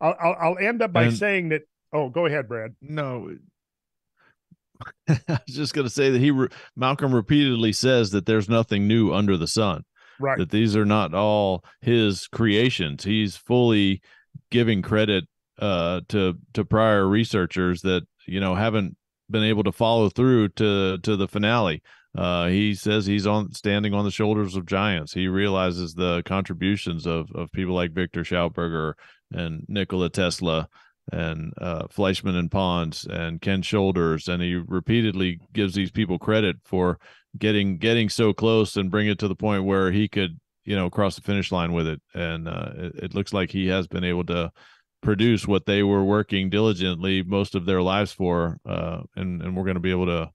I'll I'll, I'll end up by and, saying that. Oh, go ahead, Brad. No. I was just going to say that he re Malcolm repeatedly says that there's nothing new under the sun, right? That these are not all his creations. He's fully giving credit uh, to to prior researchers that, you know, haven't been able to follow through to to the finale. Uh, he says he's on standing on the shoulders of giants. He realizes the contributions of of people like Victor Schauberger and Nikola Tesla and uh, Fleischman and Pons and Ken Shoulders, and he repeatedly gives these people credit for getting getting so close and bring it to the point where he could, you know, cross the finish line with it. And uh, it, it looks like he has been able to produce what they were working diligently most of their lives for, uh, and and we're going to be able to,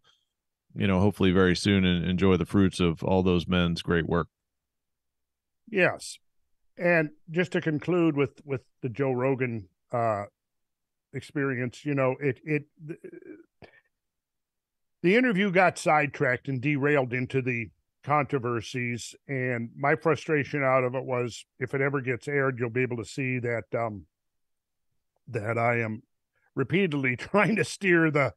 you know, hopefully very soon and enjoy the fruits of all those men's great work. Yes. And just to conclude with, with the Joe Rogan uh, experience, you know, it, it, the interview got sidetracked and derailed into the controversies. And my frustration out of it was, if it ever gets aired, you'll be able to see that, um, that I am repeatedly trying to steer the,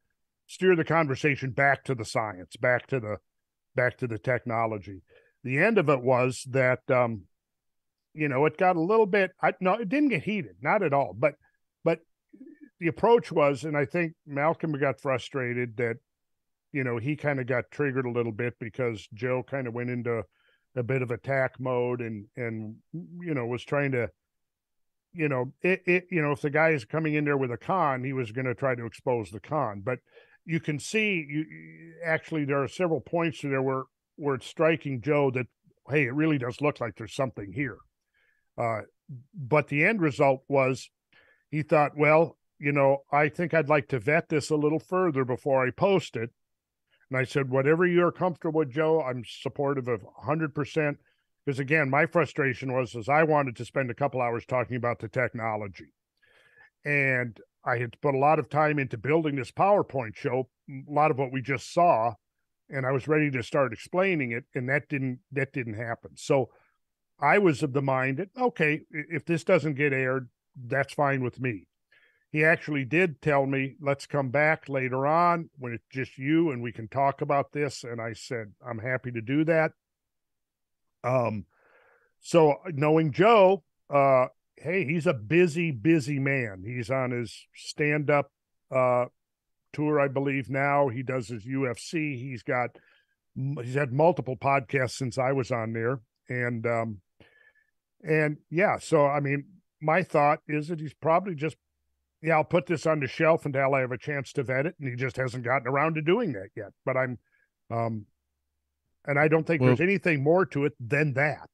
steer the conversation back to the science, back to the, back to the technology. The end of it was that, um, you know, it got a little bit, I, no, it didn't get heated, not at all. But, but the approach was, and I think Malcolm got frustrated that, you know, he kind of got triggered a little bit because Joe kind of went into a bit of attack mode and, and, you know, was trying to, you know, it, it, you know, if the guy is coming in there with a con, he was going to try to expose the con. But you can see, you actually, there are several points there where, where it's striking Joe that, hey, it really does look like there's something here. Uh, but the end result was he thought, well, you know, I think I'd like to vet this a little further before I post it. And I said, whatever you're comfortable with, Joe, I'm supportive of one hundred percent. Because again, my frustration was, is I wanted to spend a couple hours talking about the technology. And I had put a lot of time into building this PowerPoint show, a lot of what we just saw, and I was ready to start explaining it. And that didn't, that didn't happen. So I was of the mind that, okay, if this doesn't get aired, that's fine with me. He actually did tell me, let's come back later on when it's just you and we can talk about this. And I said, I'm happy to do that. Um, so knowing Joe, uh, hey, he's a busy, busy man. He's on his stand-up, uh, tour, I believe now. He does his U F C. He's got, he's had multiple podcasts since I was on there. And, um, and yeah, so, I mean, my thought is that he's probably just, yeah, I'll put this on the shelf until I have a chance to vet it. And he just hasn't gotten around to doing that yet, but I'm, um, and I don't think well, there's anything more to it than that.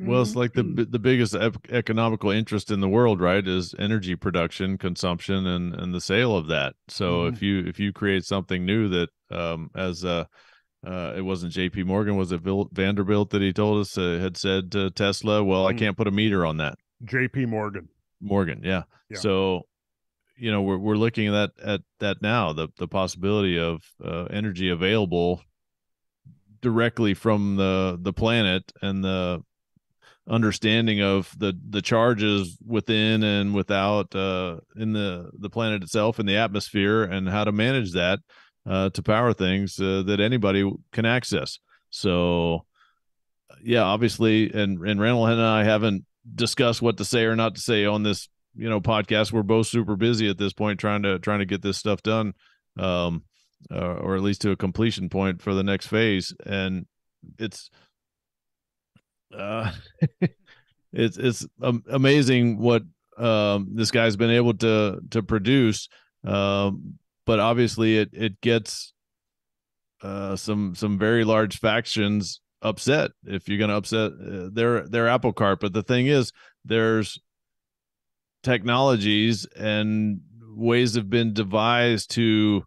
Well, it's like the the biggest economical interest in the world, right, is energy production, consumption, and and the sale of that. So mm-hmm. if you if you create something new that, um, as uh, uh, it wasn't J P Morgan, was it Vanderbilt that he told us uh, had said to Tesla, well, mm-hmm. I can't put a meter on that. J P Morgan. Morgan, yeah. yeah. So, you know, we're we're looking at at that now, the the possibility of uh, energy available directly from the the planet, and the understanding of the the charges within and without uh in the the planet itself, in the atmosphere, and how to manage that uh to power things uh, that anybody can access. So yeah, obviously, and and Randall and I haven't discussed what to say or not to say on this, you know, podcast. We're both super busy at this point trying to trying to get this stuff done, um Uh, or at least to a completion point for the next phase. And it's uh, it's it's um, amazing what um, this guy's been able to to produce. Um, but obviously, it it gets uh, some some very large factions upset if you're going to upset uh, their their apple cart. But the thing is, there's technologies and ways have been devised to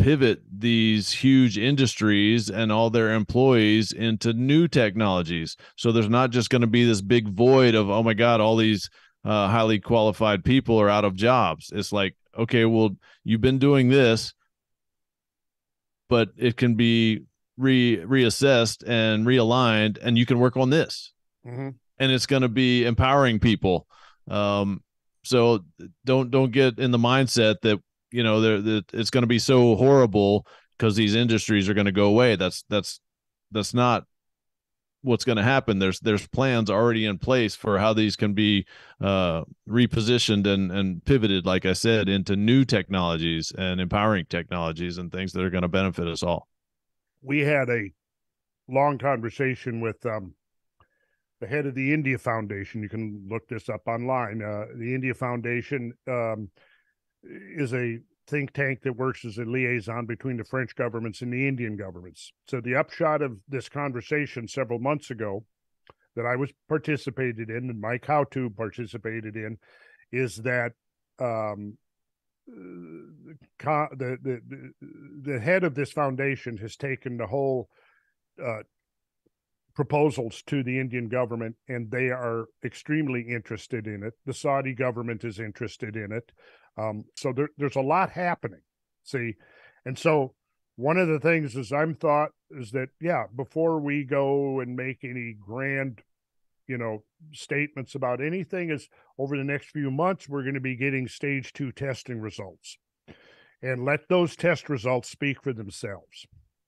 pivot these huge industries and all their employees into new technologies. So there's not just going to be this big void of, oh my God, all these uh, highly qualified people are out of jobs. It's like, okay, well, you've been doing this, but it can be re reassessed and realigned, and you can work on this. Mm-hmm. And it's going to be empowering people. Um, so don't, don't get in the mindset that, you know, that it's going to be so horrible because these industries are going to go away. That's, that's, that's not what's going to happen. There's, there's plans already in place for how these can be uh, repositioned and, and pivoted, like I said, into new technologies and empowering technologies and things that are going to benefit us all. We had a long conversation with um, the head of the India Foundation. You can look this up online. Uh, the India Foundation um, is a think tank that works as a liaison between the French governments and the Indian governments. So the upshot of this conversation several months ago that I was participated in and Mike HowTube participated in is that um, the, the, the, the head of this foundation has taken the whole uh, proposals to the Indian government, and they are extremely interested in it. The Saudi government is interested in it. Um, so there, there's a lot happening, see? And so one of the things is I'm thought is that, yeah, before we go and make any grand, you know, statements about anything is over the next few months, we're going to be getting stage two testing results and let those test results speak for themselves.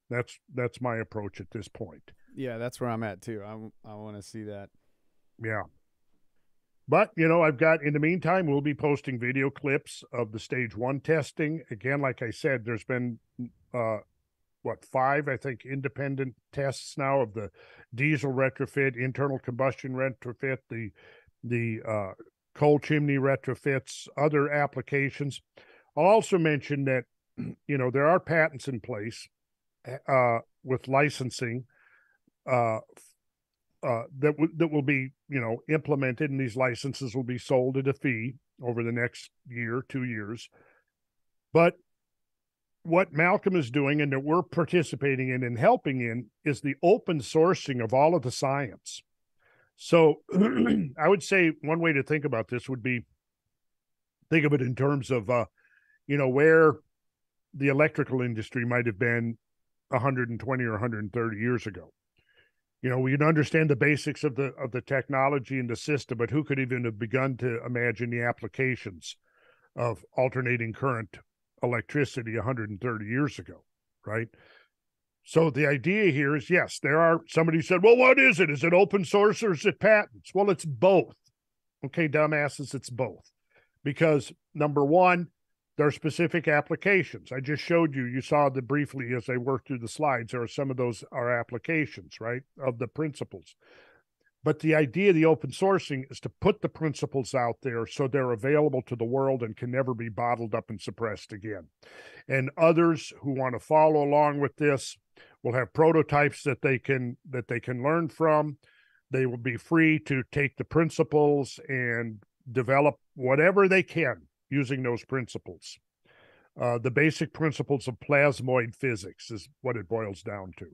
That's, that's my approach at this point. Yeah. That's where I'm at too. I, I want to see that. Yeah. But, you know, I've got, in the meantime, we'll be posting video clips of the stage one testing. Again, like I said, there's been, uh, what, five, I think, independent tests now of the diesel retrofit, internal combustion retrofit, the the uh, coal chimney retrofits, other applications. I'll also mention that, you know, there are patents in place uh, with licensing uh Uh, that, w that will be, you know, implemented, and these licenses will be sold at a fee over the next year, two years. But what Malcolm is doing and that we're participating in and helping in is the open sourcing of all of the science. So I would say one way to think about this would be, think of it in terms of, uh, you know, where the electrical industry might have been one hundred twenty or one hundred thirty years ago. You know, we can understand the basics of the of the technology and the system, but who could even have begun to imagine the applications of alternating current electricity one hundred thirty years ago, right? So the idea here is, yes, there are, somebody said, well, what is it? Is it open source or is it patents? Well, it's both. Okay, dumbasses, it's both. Because number one, there are specific applications. I just showed you, you saw the briefly as I worked through the slides, there are some of those are applications, right, of the principles. But the idea of the open sourcing is to put the principles out there so they're available to the world and can never be bottled up and suppressed again. And others who want to follow along with this will have prototypes that they can that they can learn from. They will be free to take the principles and develop whatever they can using those principles. Uh, the basic principles of plasmoid physics is what it boils down to.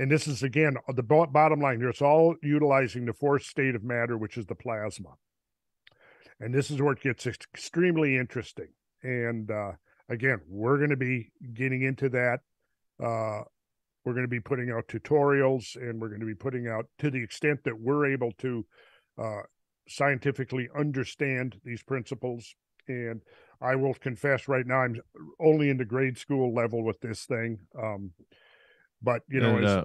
And this is, again, the bottom line here. It's all utilizing the fourth state of matter, which is the plasma. And this is where it gets extremely interesting. And uh, again, we're going to be getting into that. Uh, we're going to be putting out tutorials, and we're going to be putting out, to the extent that we're able to uh, scientifically understand these principles. And I will confess right now, I'm only in the grade school level with this thing. Um, but, you know, and, as, uh,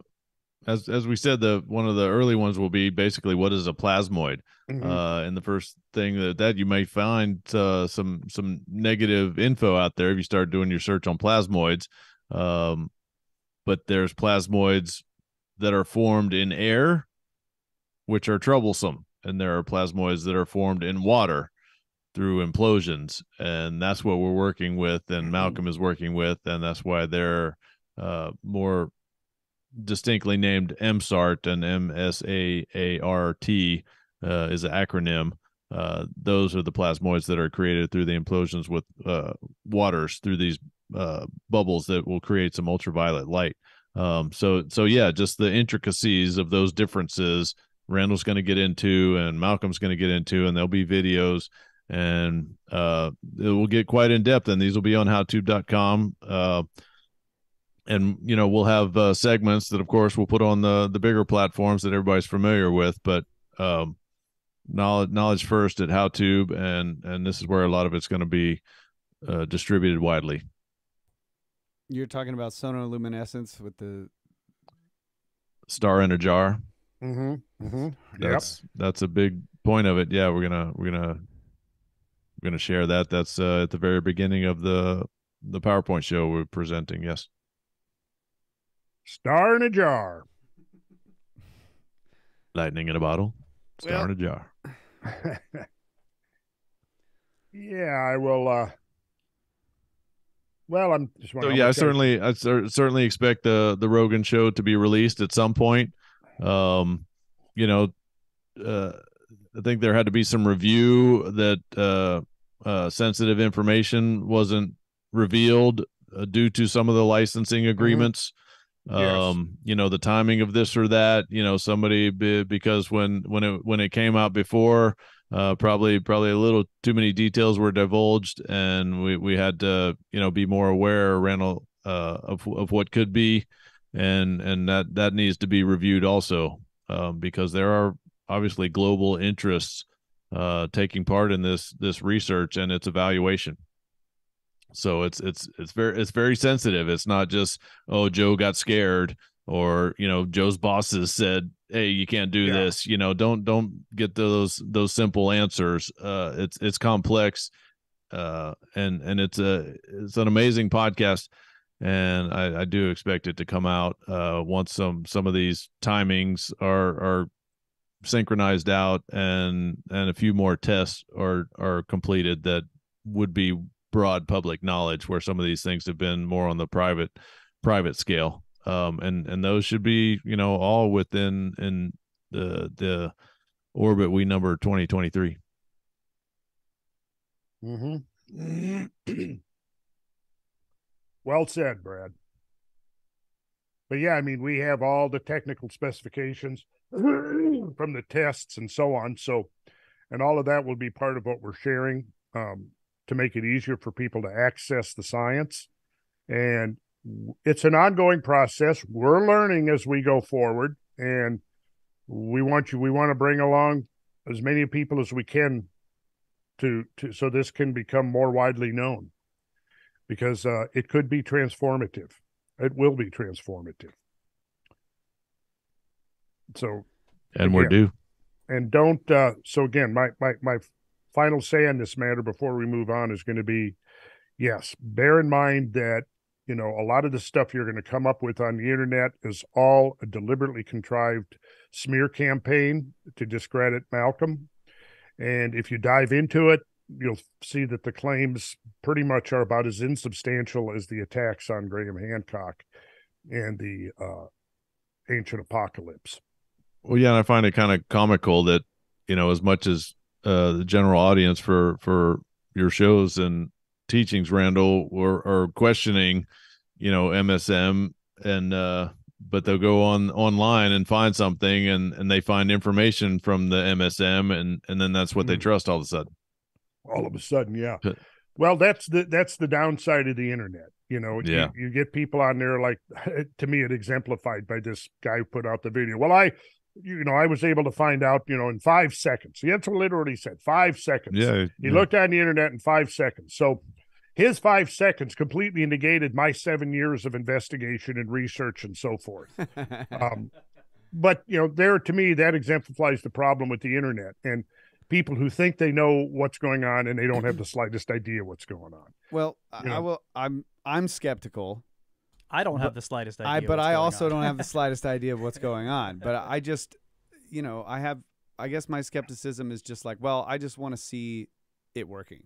as as we said, the one of the early ones will be basically what is a plasmoid. Mm-hmm. Uh, and the first thing that, that you may find uh, some some negative info out there if you start doing your search on plasmoids. Um, but there's plasmoids that are formed in air, which are troublesome. And there are plasmoids that are formed in water through implosions, and that's what we're working with, and Malcolm is working with, and that's why they're uh, more distinctly named M SAART, and M S A A R T uh, is an acronym. Uh, those are the plasmoids that are created through the implosions with uh, waters, through these uh, bubbles that will create some ultraviolet light. Um, so, so yeah, just the intricacies of those differences, Randall's going to get into, and Malcolm's going to get into, and there'll be videos. And uh, it will get quite in depth, and these will be on howtube dot com. Uh, and, you know, we'll have uh, segments that, of course, we'll put on the, the bigger platforms that everybody's familiar with. But um, knowledge, knowledge first at HowTube, and, and this is where a lot of it's going to be uh, distributed widely. You're talking about sonoluminescence with the star in a jar. Mm-hmm. Mm-hmm. That's, yep. That's a big point of it. Yeah, we're gonna we're gonna. Going to share that. That's uh, at the very beginning of the the PowerPoint show we're presenting. Yes, star in a jar. Lightning in a bottle, star well, in a jar. Yeah, I will. Uh, well, I'm just wondering. So yeah, I certainly, I certainly expect the the Rogan show to be released at some point. Um, you know, uh, I think there had to be some review that uh, uh, sensitive information wasn't revealed uh, due to some of the licensing agreements. Mm-hmm. Um, yes. You know, the timing of this or that, you know, somebody be, because when, when it, when it came out before, uh, probably, probably a little too many details were divulged, and we, we had to, you know, be more aware Randall, uh, of, of what could be, and, and that, that needs to be reviewed also, um, because there are obviously global interests, uh, taking part in this, this research and its evaluation. So it's it's it's very it's very sensitive. It's not just, oh, Joe got scared, or you know, Joe's bosses said, hey, you can't do yeah. this. You know, don't don't get those those simple answers. Uh, it's it's complex, uh, and and it's a it's an amazing podcast, and I, I do expect it to come out uh, once some some of these timings are are synchronized out, and and a few more tests are are completed that would be broad public knowledge, where some of these things have been more on the private private scale, um and and those should be, you know, all within in the the orbit we number twenty twenty-three. Mm-hmm. Well said, Brad. But yeah, I mean, we have all the technical specifications from the tests and so on, so and all of that will be part of what we're sharing, um to make it easier for people to access the science. And it's an ongoing process. We're learning as we go forward, and we want you, we want to bring along as many people as we can to, to so this can become more widely known, because uh, it could be transformative. It will be transformative. So, and again, we're due. And don't, uh, so again, my, my, my, final say on this matter before we move on is going to be, yes, bear in mind that, you know, a lot of the stuff you're going to come up with on the internet is all a deliberately contrived smear campaign to discredit Malcolm. And if you dive into it, you'll see that the claims pretty much are about as insubstantial as the attacks on Graham Hancock and the uh, Ancient Apocalypse. Well, yeah, and I find it kind of comical that, you know, as much as Uh, the general audience for for your shows and teachings, Randall, or are questioning, you know, M S M, and uh, but they'll go on online and find something, and and they find information from the M S M, and and then that's what mm. they trust all of a sudden. All of a sudden, yeah. Well, that's the that's the downside of the internet. You know, yeah. you, you get people on there like, to me, it exemplified by this guy who put out the video. Well, I. You know, I was able to find out, you know, in five seconds. That's what literally said, five seconds. Yeah, he yeah. looked on the internet in five seconds. So his five seconds completely negated my seven years of investigation and research and so forth. um, but, you know, there, to me, that exemplifies the problem with the internet and people who think they know what's going on and they don't have the slightest idea what's going on. Well, you know? I will. I'm I'm skeptical. I don't have the slightest idea. I, but I also on. don't have the slightest idea of what's going on. But I just, you know, I have, I guess my skepticism is just like, well, I just want to see it working.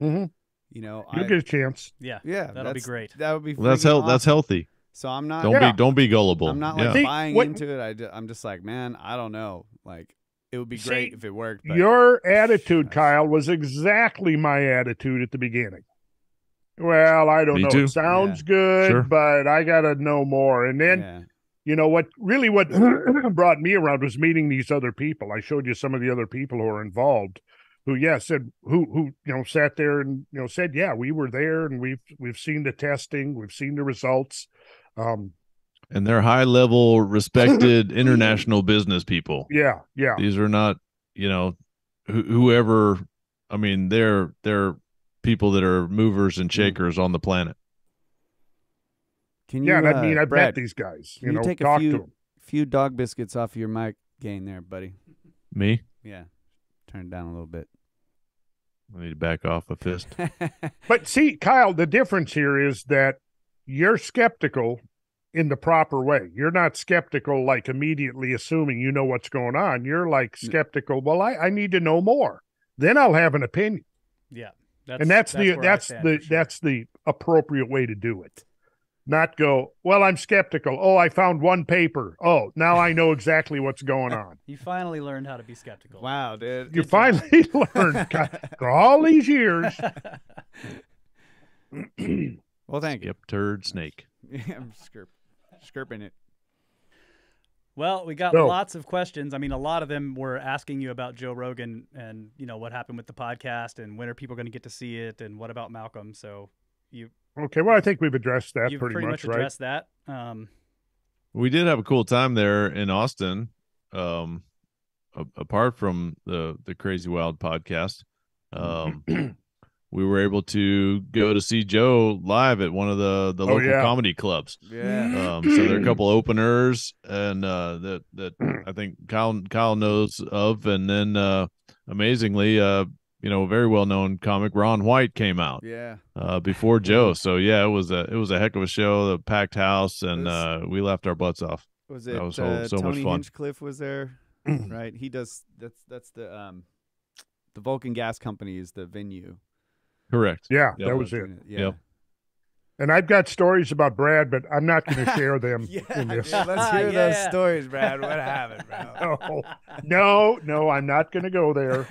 Mm-hmm. You know, you'll I, get a chance. Yeah, yeah, that'll be great. That would be. Well, that's health. Awesome. That's healthy. So I'm not. Don't yeah. be. Don't be gullible. I'm not yeah. like see, buying what, into it. I, I'm just like, man, I don't know. Like, it would be see, great if it worked. But your attitude, gosh. Kyle, was exactly my attitude at the beginning. Well, I don't Me know. Too. It sounds yeah. good, sure. but I got to know more. And then, yeah. you know, what really what brought me around was meeting these other people. I showed you some of the other people who are involved who, yeah, said, who, who, you know, sat there and, you know, said, yeah, we were there and we've, we've seen the testing, we've seen the results. Um, and they're high level, respected international business people. Yeah. Yeah. These are not, you know, wh whoever, I mean, they're, they're, people that are movers and shakers on the planet. Can you, yeah, uh, I mean, I Brad, bet these guys, you know, you take talk a few, to them. Few dog biscuits off your mic gain there, buddy. Me? Yeah. Turn it down a little bit. I need to back off a fist. But see, Kyle, the difference here is that you're skeptical in the proper way. You're not skeptical, like immediately assuming you know what's going on. You're like skeptical. Well, I, I need to know more. Then I'll have an opinion. Yeah. That's, and that's, that's the, that's the, sure. that's the appropriate way to do it. Not go, well, I'm skeptical. Oh, I found one paper. Oh, now I know exactly what's going on. You finally learned how to be skeptical. Wow, dude. You it's finally a... learned God, for all these years. Well, thank you. Yep, turd snake. I'm skirp, skirping it. Well, we got so, lots of questions. I mean, a lot of them were asking you about Joe Rogan and, you know, what happened with the podcast and when are people going to get to see it and what about Malcolm? So you... Okay, well, I think we've addressed that pretty, pretty much, much addressed right? that. Um, we did have a cool time there in Austin, um, a apart from the, the Crazy Wild podcast. Um, we were able to go to see Joe live at one of the, the local oh, yeah. comedy clubs. Yeah. Um, so there are a couple openers and uh, that that I think Kyle, Kyle knows of. And then, uh, amazingly, uh, you know, very well-known comic Ron White came out yeah uh before Joe, so yeah, it was a it was a heck of a show, the packed house, and was, uh we laughed our butts off. Was it that was uh, so, so Tony much fun. Hinchcliffe was there, right? He does that's that's the um the Vulcan Gas Company is the venue, correct? Yeah, yep. That was it. Yeah. Yep. And I've got stories about Brad, but I'm not going to share them. yeah, in this. Dude, let's hear yeah. those stories, Brad. What happened, bro? No, no, no, I'm not going to go there.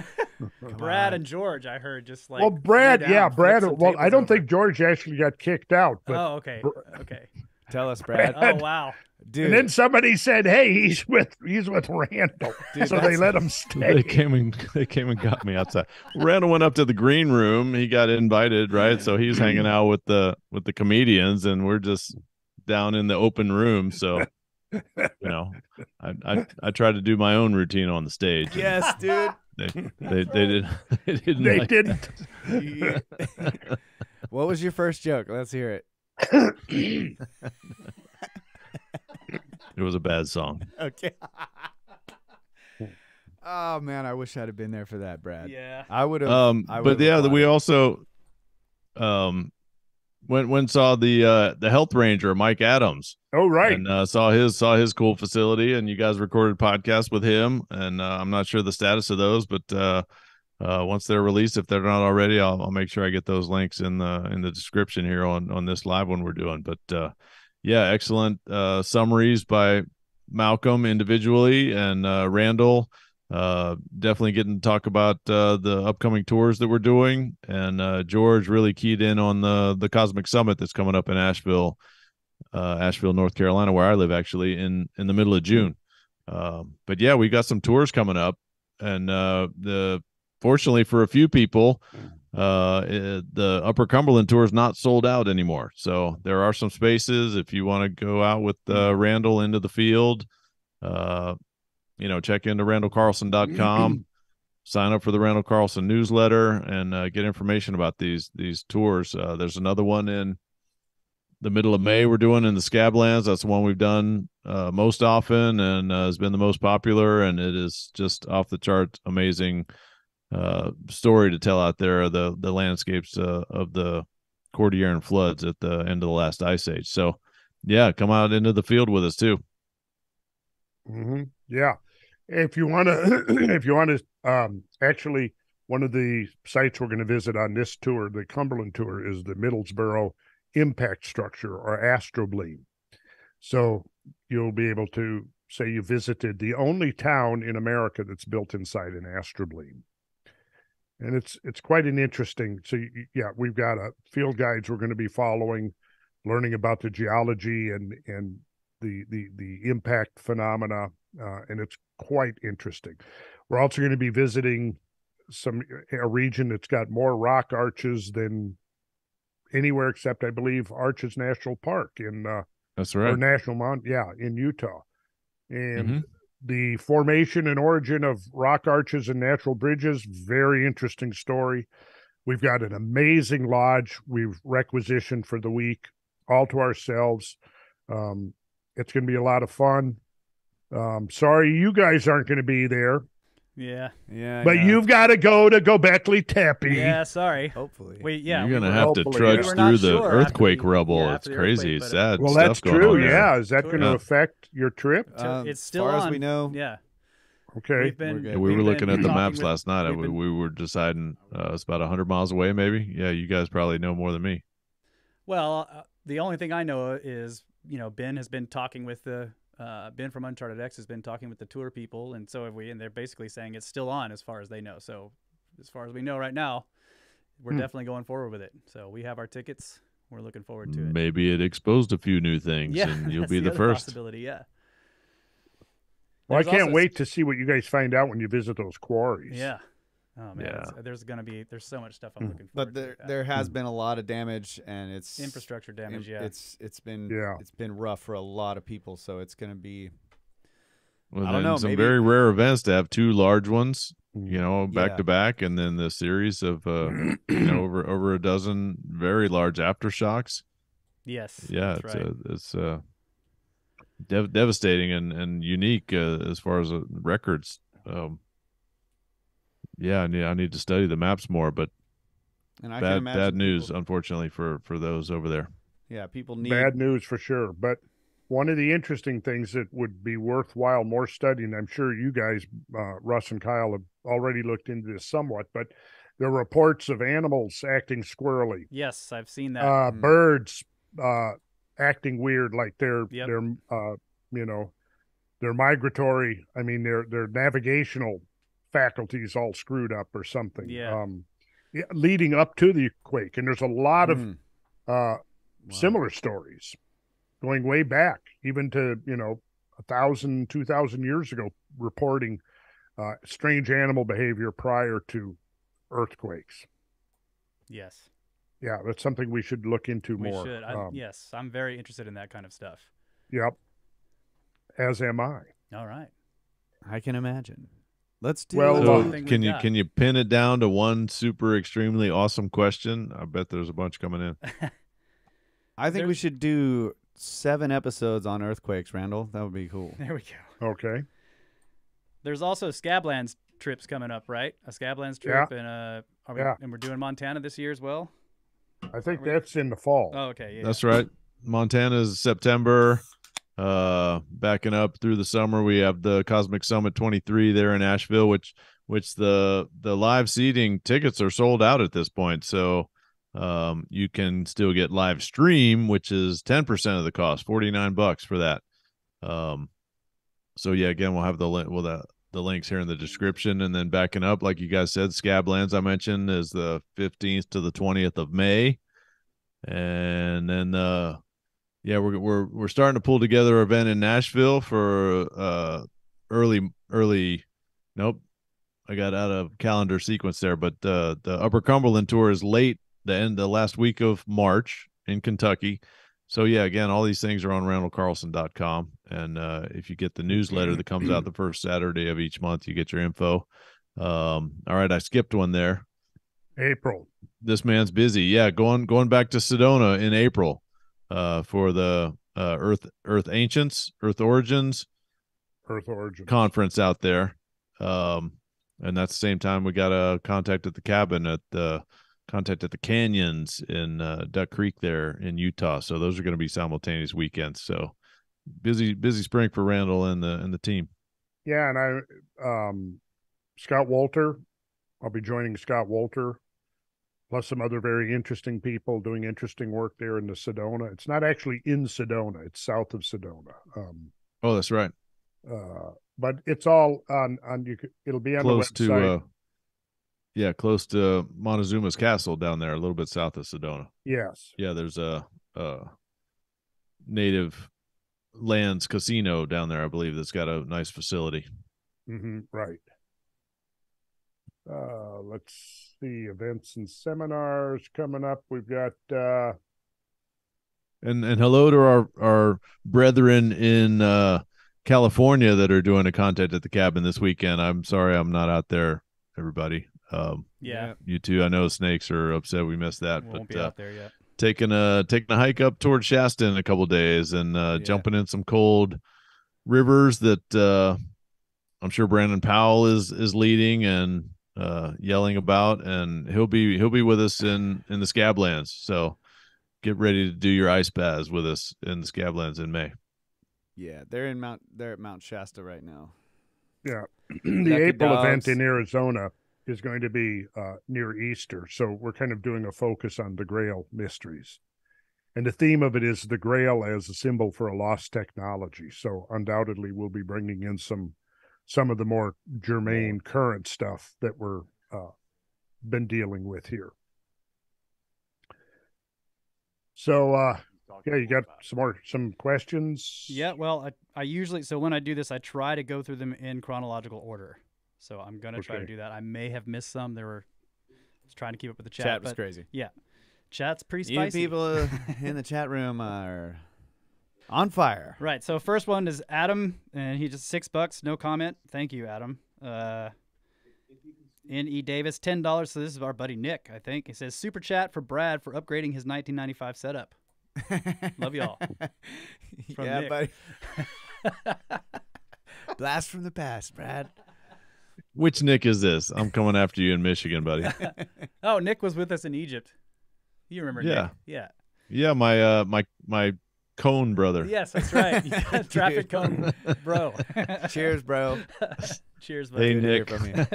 Brad on. and George, I heard, just like well, Brad, down, yeah, Brad. Well, I don't over. think George actually got kicked out. But oh, okay, okay. Tell us, Brad. Brad. Oh, wow, dude. And then somebody said, "Hey, he's with he's with Randall," dude, so they let him stay. They came and they came and got me outside. Randall went up to the green room. He got invited, right? So he's hanging out with the with the comedians, and we're just down in the open room. So, you know, I I, I tried to do my own routine on the stage. Yes, dude. They they they didn't they didn't. They like didn't. That. What was your first joke? Let's hear it. It was a bad song. Okay. Oh man, I wish I'd have been there for that, Brad. Yeah, I would have. Um, I but yeah, we also um went went saw the uh, the Health Ranger, Mike Adams. Oh right, and uh, saw his saw his cool facility, and you guys recorded podcasts with him. And uh, I'm not sure the status of those, but uh, uh, once they're released, if they're not already, I'll, I'll make sure I get those links in the in the description here on on this live one we're doing. But uh, yeah, excellent uh, summaries by Malcolm individually and uh, Randall. Uh, definitely getting to talk about uh, the upcoming tours that we're doing, and uh, George really keyed in on the the Cosmic Summit that's coming up in Asheville, uh, Asheville, North Carolina, where I live actually, in in the middle of June. Um, but yeah, we got some tours coming up, and uh, the fortunately for a few people, uh, it, the Upper Cumberland tour is not sold out anymore, so there are some spaces if you want to go out with uh, Randall into the field. Uh, You know, check into randall carlson dot com, sign up for the Randall Carlson newsletter, and uh, get information about these these tours. Uh, there's another one in the middle of May we're doing in the Scablands. That's the one we've done uh, most often and uh, has been the most popular, and it is just off the chart, amazing uh, story to tell out there, the the landscapes uh, of the Cordilleran floods at the end of the last ice age. So, yeah, come out into the field with us, too. Mm-hmm. Yeah. If you want to, if you want to, um, actually, one of the sites we're going to visit on this tour, the Cumberland tour, is the Middlesboro Impact Structure or Astrobleme. So you'll be able to say you visited the only town in America that's built inside an astrobleme, and it's it's quite an interesting. So you, yeah, we've got a field guides we're going to be following, learning about the geology and and the the the impact phenomena. Uh, and it's quite interesting. We're also going to be visiting some a region that's got more rock arches than anywhere except, I believe, Arches National Park in uh, that's right, or National Mount, yeah, in Utah. And mm-hmm. the formation and origin of rock arches and natural bridges, very interesting story. We've got an amazing lodge we've requisitioned for the week, all to ourselves. Um, it's going to be a lot of fun. Um, sorry, you guys aren't going to be there. Yeah. Yeah. I but know. You've got to go to Gobekli Tepe. Yeah, sorry. Hopefully. Wait, yeah. You're going to have to trudge yeah. through the sure earthquake the, rubble. Yeah, it's crazy. It's sad. Well, that's stuff true. Going on yeah. There. Is that going to yeah. affect your trip? Um, it's still as far on. As we know. Yeah. Okay. Been, yeah, we were looking at the maps with, last night. Been, we were deciding uh, it's about one hundred miles away, maybe. Yeah, you guys probably know more than me. Well, uh, the only thing I know is, you know, Ben has been talking with the. Uh, Ben from Uncharted X has been talking with the tour people, and so have we, and they're basically saying it's still on as far as they know. So as far as we know right now, we're hmm. definitely going forward with it. So we have our tickets. We're looking forward to it. Maybe it exposed a few new things, yeah, and you'll be the, the first. Possibility, yeah. Well, there's I can't also... wait to see what you guys find out when you visit those quarries. Yeah. Oh, man, yeah. There's going to be, there's so much stuff I'm looking for. But there, there has been a lot of damage, and it's infrastructure damage. It, yeah. It's, it's been, yeah. it's been rough for a lot of people. So it's going to be, well, I don't know, some maybe. very rare events to have two large ones, you know, back yeah. to back. And then the series of, uh, you know, over, over a dozen very large aftershocks. Yes. Yeah. That's it's, right. a, it's, uh, dev devastating and, and unique, uh, as far as uh, records, um, yeah, I need, I need to study the maps more, but and I bad, can imagine bad news, people... unfortunately, for, for those over there. Yeah, people need... Bad news for sure, but one of the interesting things that would be worthwhile more studying, I'm sure you guys, uh, Russ and Kyle, have already looked into this somewhat, but there are reports of animals acting squirrely. Yes, I've seen that. Uh, mm. Birds uh, acting weird, like they're, yep. they're uh, you know, they're migratory. I mean, they're, they're navigational faculties all screwed up or something, yeah. um yeah, leading up to the quake, and there's a lot of mm. uh wow. similar stories going way back, even to, you know, a thousand two thousand years ago, reporting uh strange animal behavior prior to earthquakes. Yes, yeah, that's something we should look into we more should. I, um, yes, I'm very interested in that kind of stuff. Yep, as am I. All right, I can imagine. Let's do well, so can you got. can you pin it down to one super extremely awesome question? I bet there's a bunch coming in. I think there's... we should do seven episodes on earthquakes, Randall. That would be cool. There we go. Okay. There's also Scablands trips coming up, right? A Scablands trip, yeah. and a are we, yeah. and we're doing Montana this year as well. I think we... that's in the fall. Oh, okay. Yeah, that's yeah. right. Montana's September. Uh, backing up through the summer, we have the Cosmic Summit twenty-three there in Asheville, which which the the live seating tickets are sold out at this point. So um, you can still get live stream, which is ten percent of the cost, forty-nine bucks for that. Um, so yeah, again, we'll have the link, well the the links here in the description, and then backing up, like you guys said, Scablands I mentioned is the fifteenth to the twentieth of May, and then uh. Yeah, we're we're we're starting to pull together an event in Nashville for uh early early. Nope, I got out of calendar sequence there. But uh, the Upper Cumberland tour is late the end the last week of March in Kentucky. So yeah, again, all these things are on randall carlson dot com, and uh, if you get the newsletter that comes out the first Saturday of each month, you get your info. Um, all right, I skipped one there. April. This man's busy. Yeah, going going back to Sedona in April. Uh, for the uh, Earth Earth Ancients, Earth Origins, Earth Origins conference out there, um, and that's the same time we got a contact at the cabin at the contact at the canyons in uh, Duck Creek there in Utah. So those are going to be simultaneous weekends. So busy, busy spring for Randall and the and the team. Yeah, and I um, Scott Walter, I'll be joining Scott Walter. Plus some other very interesting people doing interesting work there in the Sedona. It's not actually in Sedona. It's south of Sedona. Um, oh, that's right. Uh, but it's all on, on you. It'll be on close the website. To, uh, yeah, close to Montezuma's Castle down there, a little bit south of Sedona. Yes. Yeah, there's a, a Native Lands Casino down there, I believe, that's got a nice facility. Mm-hmm, right. Uh, let's... the events and seminars coming up. We've got uh and and hello to our our brethren in uh California that are doing a content at the cabin this weekend. I'm sorry I'm not out there, everybody. Um yeah, you too. I know snakes are upset we missed that. We but won't be uh, out there yet. Taking a taking a hike up toward Shasta in a couple of days, and uh yeah. jumping in some cold rivers that uh I'm sure Brandon Powell is is leading and uh, yelling about, and he'll be he'll be with us in in the Scablands. So get ready to do your ice baths with us in the Scablands in May. Yeah, they're in Mount they're at Mount Shasta right now. Yeah, the April dogs. event in Arizona is going to be uh, near Easter, so we're kind of doing a focus on the Grail mysteries. And the theme of it is the Grail as a symbol for a lost technology. So undoubtedly, we'll be bringing in some some of the more germane current stuff that we're uh, been dealing with here. So, uh, yeah, you got some more some questions? Yeah, well, I, I usually, so when I do this, I try to go through them in chronological order. So I'm going to okay. try to do that. I may have missed some. There were, I was trying to keep up with the chat. Chat was crazy. Yeah. Chat's pretty spicy. You people in the chat room are on fire. Right. So first one is Adam, and he just six bucks, no comment. Thank you, Adam. Uh, N E Davis, ten dollars. So this is our buddy Nick, I think. He says super chat for Brad for upgrading his nineteen ninety-five setup. Love y'all. Yeah, Nick. Buddy. Blast from the past, Brad. Which Nick is this? I'm coming after you in Michigan, buddy. Oh, Nick was with us in Egypt. You remember yeah. Nick? Yeah. Yeah, my uh my my cone brother. Yes, that's right. Traffic cone bro. Cheers, bro. Cheers, buddy. Hey, Nick. From you.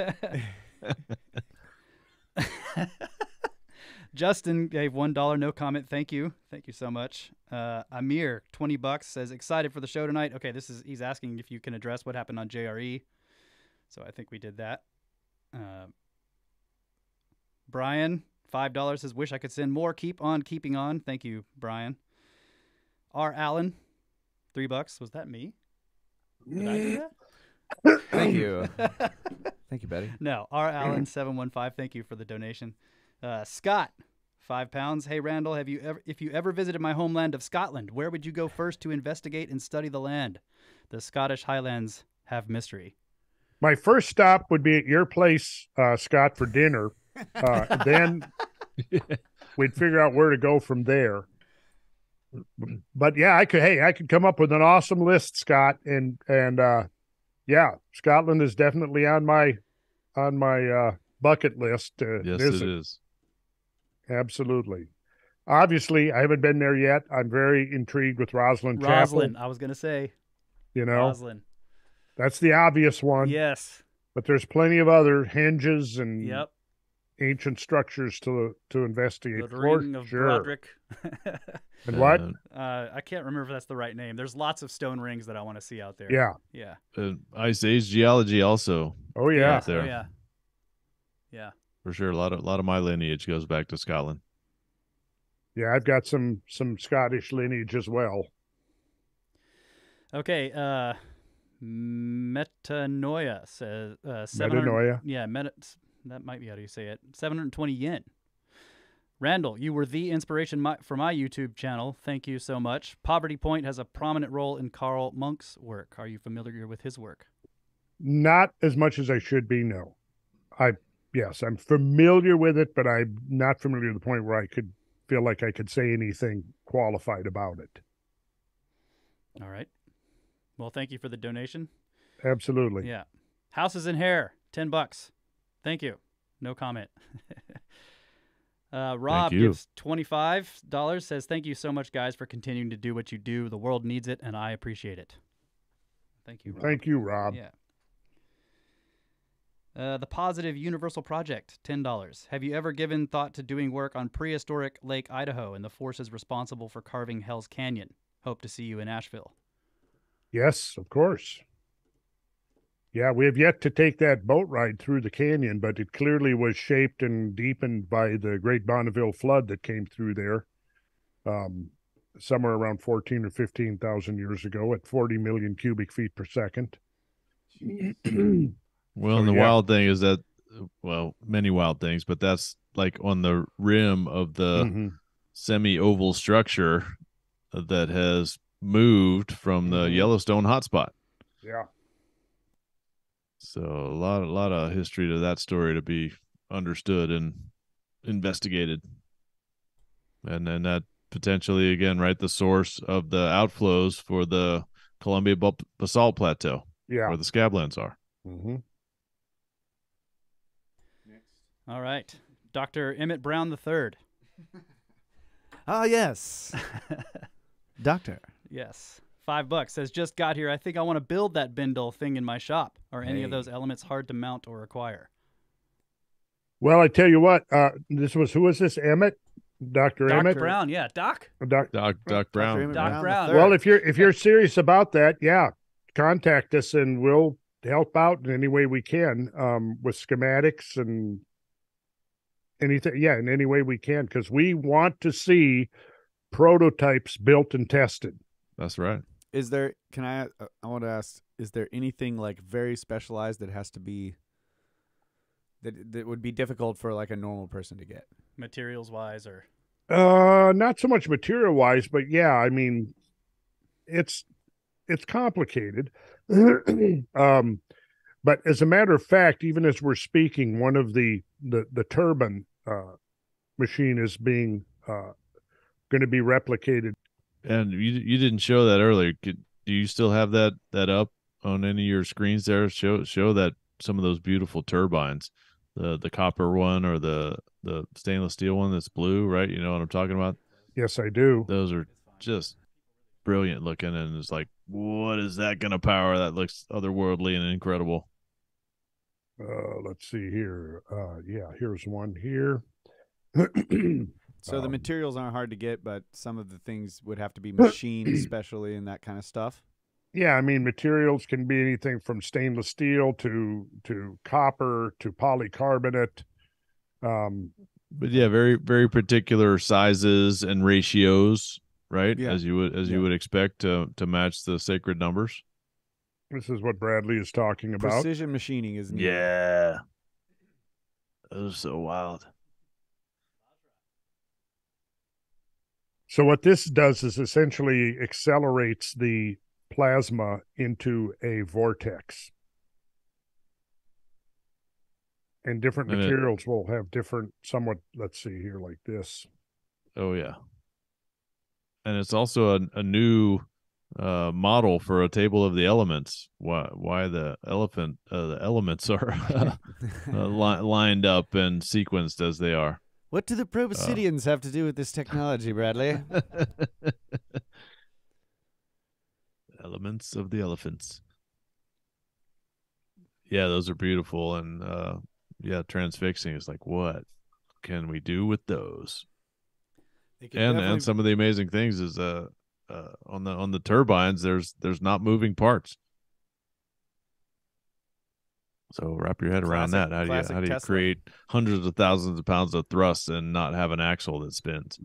Justin gave one dollar, no comment. Thank you. Thank you so much. Uh Amir, twenty bucks, says excited for the show tonight. Okay, this is he's asking if you can address what happened on J R E. So I think we did that. Uh, Brian. five dollars says, wish I could send more. Keep on keeping on. Thank you, Brian. R. Allen, three bucks. Was that me? Did I do that? Thank you. Thank you, Betty. No, R. Allen, seven one five. Thank you for the donation. Uh, Scott, five pounds. Hey, Randall, have you ever, if you ever visited my homeland of Scotland, where would you go first to investigate and study the land? The Scottish Highlands have mystery. My first stop would be at your place, uh, Scott, for dinner. Uh, then we'd figure out where to go from there. But yeah, I could, hey, I could come up with an awesome list, Scott. And, and, uh, yeah, Scotland is definitely on my, on my, uh, bucket list. To yes, visit. It is. Absolutely. Obviously I haven't been there yet. I'm very intrigued with Roslyn. Roslyn, Chapel. I was going to say, you know, Roslyn. That's the obvious one. Yes. But there's plenty of other hinges and yep. ancient structures to to investigate. The Ring of sure. Broderick. And what? Uh, I can't remember if that's the right name. There's lots of stone rings that I want to see out there. Yeah, yeah. Uh, Ice Age geology also. Oh yeah, out there. Oh, yeah, yeah. For sure, a lot of a lot of my lineage goes back to Scotland. Yeah, I've got some some Scottish lineage as well. Okay. Uh, metanoia says. Uh, metanoia. Yeah. Met. That might be how you say it. seven hundred twenty yen. Randall, you were the inspiration my, for my YouTube channel. Thank you so much. Poverty Point has a prominent role in Karl Monk's work. Are you familiar with his work? Not as much as I should be, no. I Yes, I'm familiar with it, but I'm not familiar to the point where I could feel like I could say anything qualified about it. All right. Well, thank you for the donation. Absolutely. Yeah. Houses and Hair, ten bucks. Thank you. No comment. uh, Rob gives twenty-five dollars, says, thank you so much, guys, for continuing to do what you do. The world needs it, and I appreciate it. Thank you, Rob. Thank you, Rob. Yeah. Uh, the Positive Universal Project, ten dollars. Have you ever given thought to doing work on prehistoric Lake Idaho and the forces responsible for carving Hell's Canyon? Hope to see you in Asheville. Yes, of course. Yeah, we have yet to take that boat ride through the canyon, but it clearly was shaped and deepened by the Great Bonneville Flood that came through there um, somewhere around fourteen or fifteen thousand years ago at forty million cubic feet per second. Well, so, and the yeah. wild thing is that, well, many wild things, but that's like on the rim of the mm-hmm. semi-oval structure that has moved from the Yellowstone hotspot. Yeah. So a lot, a lot of history to that story to be understood and investigated. And then that potentially, again, right, the source of the outflows for the Columbia basalt plateau, yeah, where the Scablands are. Mm-hmm. Next. All right. Doctor Emmett Brown the Third. Ah, yes. Doctor. Yes. Five bucks. Says, just got here. I think I want to build that Bindle thing in my shop. Are hey. any of those elements hard to mount or acquire? Well, I tell you what. Uh, this was, who was this? Emmett? Doctor Emmett Brown, yeah, Doc. Doc, Doc, Doc Brown. Doc Brown. Well, if you're if you're serious about that, yeah, contact us and we'll help out in any way we can um, with schematics and anything. Yeah, in any way we can, because we want to see prototypes built and tested. That's right. Is there? Can I? I want to ask: is there anything like very specialized that has to be that that would be difficult for like a normal person to get? Materials wise, or uh not so much material wise, but yeah, I mean it's it's complicated. um but as a matter of fact, even as we're speaking, one of the the, the turbine uh machine is being uh going to be replicated. And you you didn't show that earlier. Could, do you still have that that up on any of your screens there? Show show that, some of those beautiful turbines, the the copper one or the the stainless steel one that's blue, right? You know what I'm talking about? Yes, I do. Those are just brilliant looking, and it's like, what is that going to power? That looks otherworldly and incredible. Uh, let's see here. Uh, yeah, here's one here. So the um, materials aren't hard to get, but some of the things would have to be machined, especially in that kind of stuff. Yeah, I mean, materials can be anything from stainless steel to to copper to polycarbonate. Um, but yeah, very, very particular sizes and ratios, right? Yeah. As you would, as yeah. you would expect to, to match the sacred numbers. This is what Bradley is talking about. Precision machining, isn't it? Yeah. That was so wild. So what this does is essentially accelerates the plasma into a vortex. And different and materials it, will have different, somewhat, let's see here, like this. Oh, yeah. And it's also a, a new uh, model for a table of the elements. Why why the elephant uh, the elements are uh, uh, li lined up and sequenced as they are. What do the Proboscideans uh, have to do with this technology, Bradley? Elements of the elephants. Yeah, those are beautiful. And... Uh, yeah, transfixing is like, what can we do with those? And and some of the amazing things is uh, uh on the on the turbines, there's there's not moving parts. So wrap your head around that. How do you how do you create hundreds of thousands of pounds of thrust and not have an axle that spins?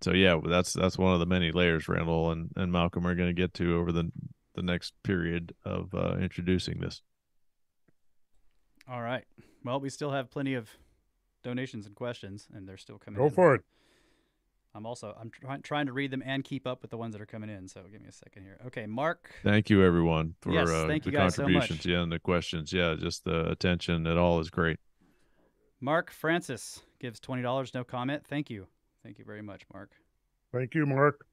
So yeah, that's that's one of the many layers Randall and and Malcolm are going to get to over the the next period of uh, introducing this. All right. Well, we still have plenty of donations and questions, and they're still coming in. Go for it. I'm also I'm try trying to read them and keep up with the ones that are coming in, so give me a second here. Okay, Mark. Thank you, everyone, for yes, uh, thank the you guys contributions so much. Yeah, and the questions. Yeah, just the attention at all is great. Mark Francis gives twenty dollars, no comment. Thank you. Thank you very much, Mark. Thank you, Mark.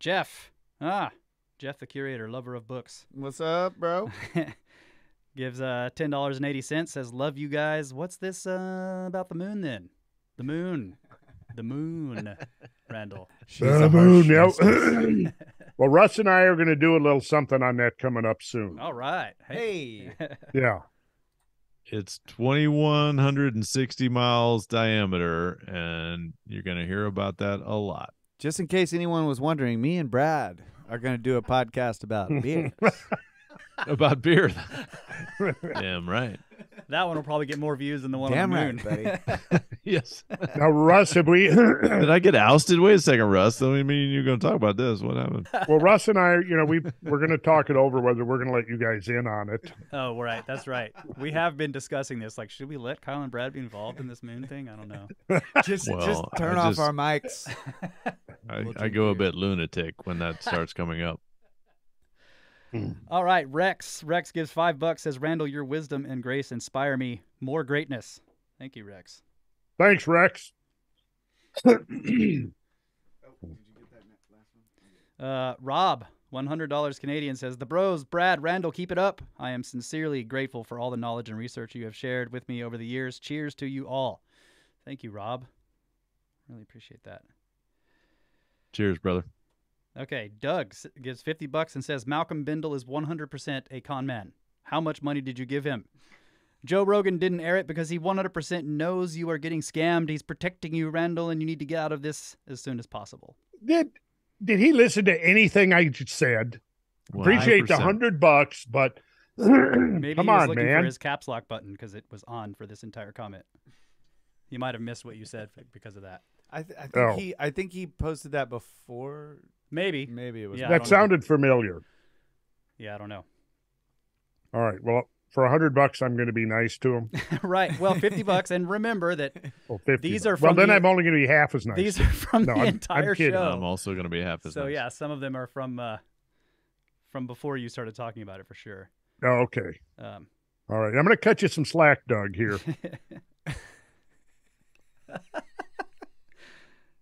Jeff. Ah, Jeff the Curator, lover of books. What's up, bro? Gives uh ten dollars and eighty cents, says, love you guys. What's this uh, about the moon then? The moon. The moon, Randall. She's the moon. Yeah. Well, Russ and I are going to do a little something on that coming up soon. All right. Hey. hey. Yeah. It's two thousand one hundred sixty miles diameter, and you're going to hear about that a lot. Just in case anyone was wondering, me and Brad are going to do a podcast about beers. About beer. Damn right. That one will probably get more views than the one Damn on the moon. Right, buddy. Yes. Now, Russ, have we... Did I get ousted? Wait a second, Russ. I mean, you're going to talk about this. What happened? Well, Russ and I, you know, we, we're going to talk it over whether we're going to let you guys in on it. Oh, right. That's right. We have been discussing this. Like, should we let Kyle and Brad be involved in this moon thing? I don't know. Just, well, just turn I off just, our mics. I, we'll I go a bit lunatic when that starts coming up. All right, Rex. Rex gives five bucks, says, Randall, your wisdom and grace inspire me more greatness. Thank you, Rex. Thanks, Rex. Oh, did you get that last one? Uh, Rob one hundred dollars Canadian says, "The bros, Brad, Randall, keep it up. I am sincerely grateful for all the knowledge and research you have shared with me over the years. Cheers to you all." Thank you, Rob. Really appreciate that. Cheers, brother. Okay, Doug gives fifty bucks and says, "Malcolm Bindle is one hundred percent a con man. How much money did you give him? Joe Rogan didn't air it because he one hundred percent knows you are getting scammed. He's protecting you, Randall, and you need to get out of this as soon as possible." Did did he listen to anything I said? one hundred percent. Appreciate the one hundred bucks, but maybe come he was on, looking man. for his caps lock button because it was on for this entire comment. You might have missed what you said because of that. I, th I think oh. he I think he posted that before. Maybe. Maybe it was. Yeah, that sounded know. familiar. Yeah, I don't know. All right. Well, for a hundred bucks, I'm going to be nice to him. Right. Well, fifty bucks, and remember that well, these are. From well, then the, I'm only going to be half as nice. These are from no, the I'm, entire I'm show. I'm also going to be half as so, nice. So yeah, some of them are from uh, from before you started talking about it for sure. Oh, okay. Um, All right. I'm going to cut you some slack, Doug. Here.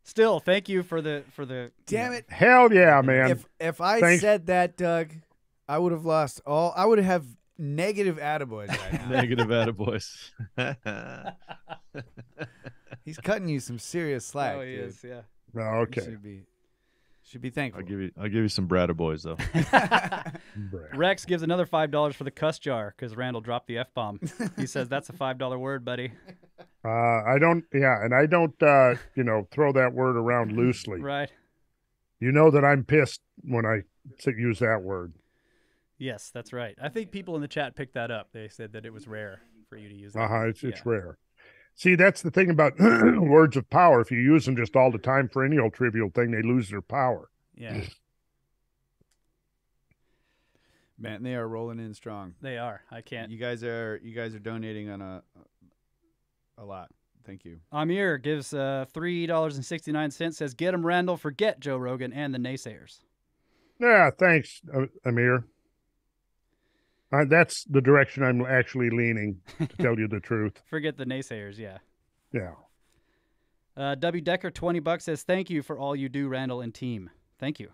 Still, thank you for the for the. Damn it! Hell yeah, man! If if I Thanks. said that, Doug, I would have lost all. I would have negative attaboys right now. Negative attaboys. He's cutting you some serious slack. Oh, he dude. is. Yeah. Oh, okay. You should be should be thankful. I'll give you. I'll give you some brataboys though. Rex gives another five dollars for the cuss jar because Randall dropped the F bomb. He says that's a five dollar word, buddy. Uh, I don't, yeah, and I don't, uh, you know, throw that word around loosely. Right. You know that I'm pissed when I use that word. Yes, that's right. I think people in the chat picked that up. They said that it was rare for you to use that. Uh-huh, word. It's, yeah. it's rare. See, that's the thing about words of power. If you use them just all the time for any old trivial thing, they lose their power. Yeah. Man, they are rolling in strong. They are. I can't. You guys are, you guys are donating on a... A lot. Thank you. Amir gives uh, three dollars and sixty-nine cents, says, "Get him, Randall. Forget Joe Rogan and the naysayers." Yeah, thanks, Amir. Uh, that's the direction I'm actually leaning, to tell you the truth. Forget the naysayers, yeah. Yeah. Uh, W. Decker, twenty bucks, says, "Thank you for all you do, Randall and team." Thank you.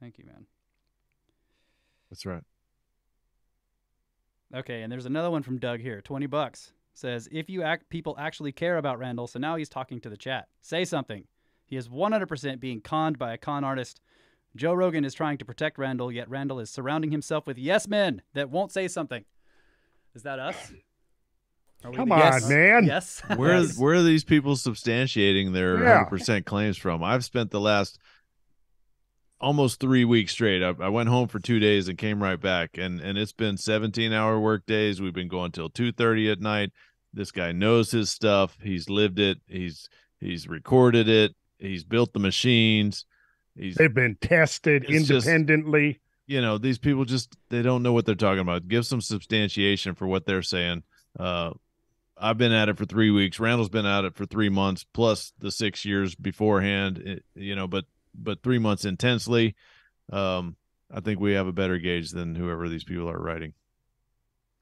Thank you, man. That's right. Okay, and there's another one from Doug here, twenty bucks. Says, "If you act, people actually care about Randall." So now he's talking to the chat. "Say something. He is one hundred percent being conned by a con artist. Joe Rogan is trying to protect Randall, yet Randall is surrounding himself with yes men that won't say something." Is that us? Are we Come on, yes? man. Yes. Where yes. where are these people substantiating their yeah. one hundred percent claims from? I've spent the last almost three weeks straight. I, I went home for two days and came right back, and and it's been seventeen hour work days. We've been going till two thirty at night. This guy knows his stuff. He's lived it. He's he's recorded it. He's built the machines. He's, They've been tested independently. Just, you know, these people just, they don't know what they're talking about. Give some substantiation for what they're saying. Uh, I've been at it for three weeks. Randall's been at it for three months, plus the six years beforehand, it, you know, but but three months intensely. Um, I think we have a better gauge than whoever these people are writing.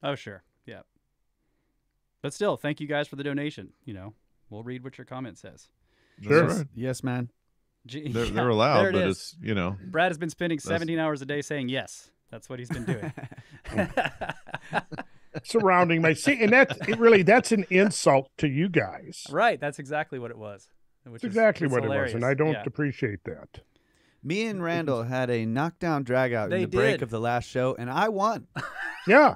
Oh, sure. Yeah. But still, thank you guys for the donation. You know, we'll read what your comment says. Sure. Yes, yes man. G they're, they're allowed, it but is. it's, you know. Brad has been spending seventeen hours a day saying yes. That's what he's been doing. Surrounding my seat. And that's, it really, that's an insult to you guys. Right. That's exactly what it was. That's exactly what hilarious. it was, and I don't yeah. appreciate that. Me and Randall had a knockdown dragout in the did. break of the last show, and I won. Yeah.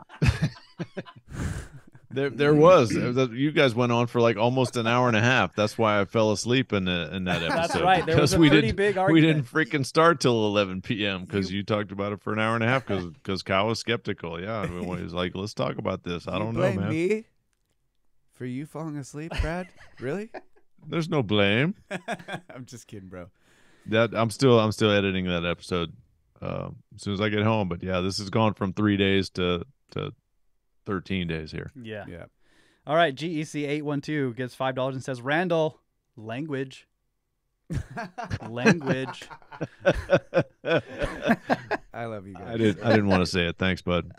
there there was. You guys went on for like almost an hour and a half. That's why I fell asleep in, the, in that episode. That's right. There was a we pretty didn't, big argument. We didn't freaking start till eleven p m because you, you talked about it for an hour and a half because Kyle was skeptical. Yeah, I mean, he was like, let's talk about this. I don't you know, man. Me for you falling asleep, Brad? Really? There's no blame. I'm just kidding, bro. That I'm still I'm still editing that episode uh, as soon as I get home. But yeah, this has gone from three days to to thirteen days here. Yeah, yeah. All right, G E C eight one two gives five dollars and says, "Randall, language, language." I love you guys. I didn't I didn't want to say it. Thanks, bud.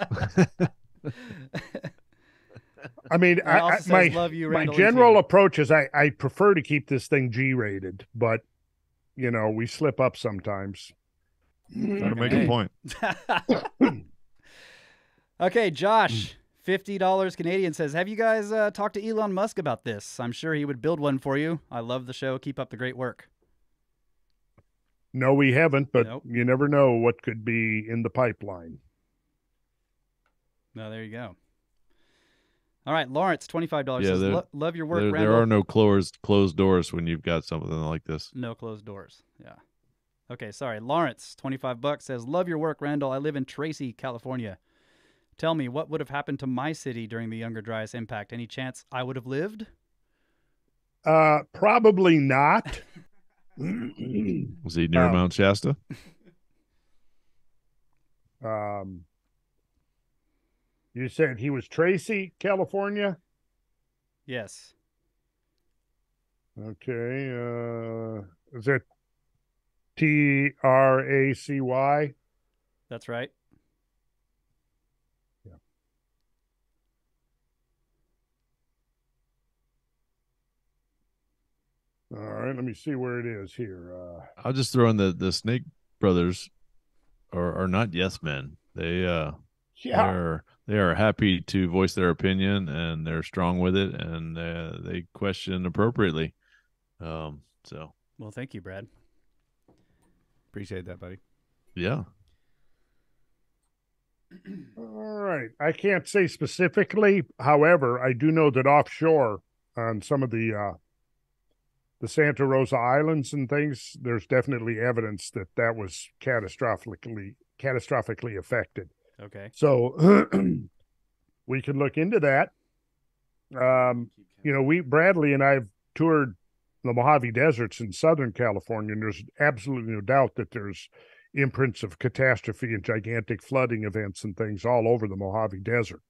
I mean, I, I, says, my, love you, my general too. approach is I, I prefer to keep this thing G rated, but, you know, we slip up sometimes. Gotta make a point. Okay, Josh, fifty dollars Canadian, says, have you guys uh, talked to Elon Musk about this? I'm sure he would build one for you. I love the show. Keep up the great work. No, we haven't, but nope. You never know what could be in the pipeline. No, there you go. All right, Lawrence, twenty-five dollars, yeah, says, there, love your work, There, there are no closed, closed doors when you've got something like this. No closed doors, yeah. Okay, sorry. Lawrence, twenty-five bucks, says, love your work, Randall. I live in Tracy, California. Tell me, what would have happened to my city during the Younger Dryas impact? Any chance I would have lived? Uh, probably not. Was he near um, Mount Shasta? Um, you said he was Tracy, California? Yes. Okay. Uh, is it T R A C Y? That's right. Yeah. All right, let me see where it is here. Uh, I'll just throw in the the Snake Brothers are are not yes men. They uh yeah. they are they are happy to voice their opinion, and they're strong with it, and uh, they question appropriately. Um so well, thank you, Brad. Appreciate that, buddy. Yeah. All right. I can't say specifically. However, I do know that offshore on some of the uh, the Santa Rosa Islands and things, there's definitely evidence that that was catastrophically, catastrophically affected. Okay. So we could look into that. Um, you know, we, Bradley and I have toured the Mojave Deserts in Southern California, and there's absolutely no doubt that there's imprints of catastrophe and gigantic flooding events and things all over the Mojave Desert.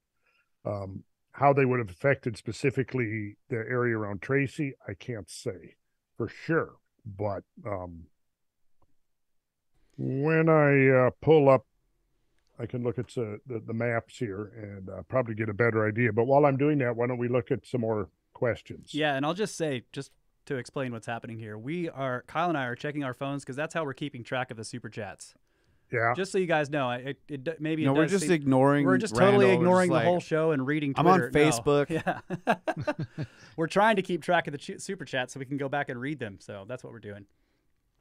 Um, how they would have affected specifically the area around Tracy, I can't say for sure. But um, when I uh, pull up, I can look at the, the, the maps here and uh, probably get a better idea. But while I'm doing that, why don't we look at some more questions? Yeah, and I'll just say, just to explain what's happening here, we are Kyle and I are checking our phones because that's how we're keeping track of the super chats. Yeah. Just so you guys know, it, it maybe no, it we're just seem, ignoring. We're just Randall, totally ignoring just like, the whole show and reading Twitter. I'm on Facebook. No. Yeah. We're trying to keep track of the ch super chats so we can go back and read them. So that's what we're doing.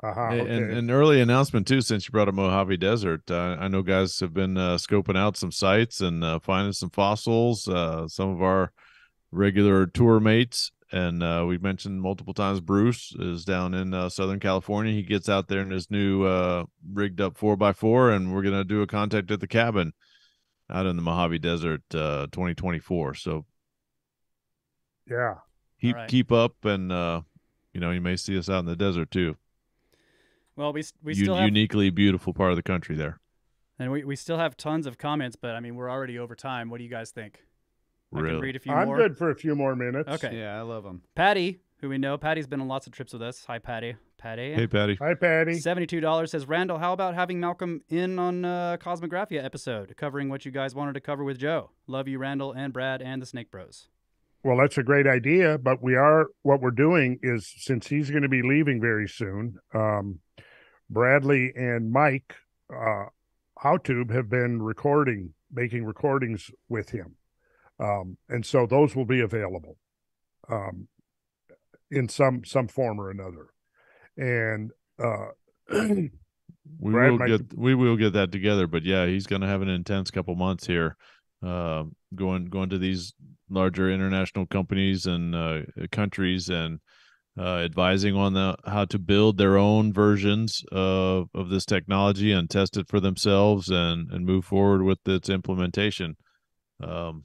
Uh huh. Okay. And an early announcement too, since you brought up Mojave Desert, uh, I know guys have been uh, scoping out some sites and uh, finding some fossils. Uh, some of our regular tour mates. And uh, we've mentioned multiple times, Bruce is down in uh, Southern California. He gets out there in his new uh, rigged up four by four, and we're going to do a contact at the cabin out in the Mojave Desert uh, twenty twenty-four. So, yeah, keep, right. keep up, and, uh, you know, you may see us out in the desert, too. Well, we, we still have... uniquely beautiful part of the country there. And we, we still have tons of comments, but, I mean, we're already over time. What do you guys think? Really? I can read a few I'm more. good for a few more minutes. Okay. Yeah, I love them. Patty, who we know. Patty's been on lots of trips with us. Hi, Patty. Patty. Hey, Patty. Hi, Patty. seventy-two dollars, says, Randall, how about having Malcolm in on a Cosmographia episode, covering what you guys wanted to cover with Joe? Love you, Randall and Brad and the Snake Bros. Well, that's a great idea, but we are, what we're doing is, since he's going to be leaving very soon, um, Bradley and Mike, uh, HowTube, have been recording, making recordings with him. Um, and so those will be available um, in some some form or another. And uh, we will get we will get that together. But yeah, he's going to have an intense couple months here, uh, going going to these larger international companies and uh, countries and uh, advising on the how to build their own versions of of this technology and test it for themselves and and move forward with its implementation. Um,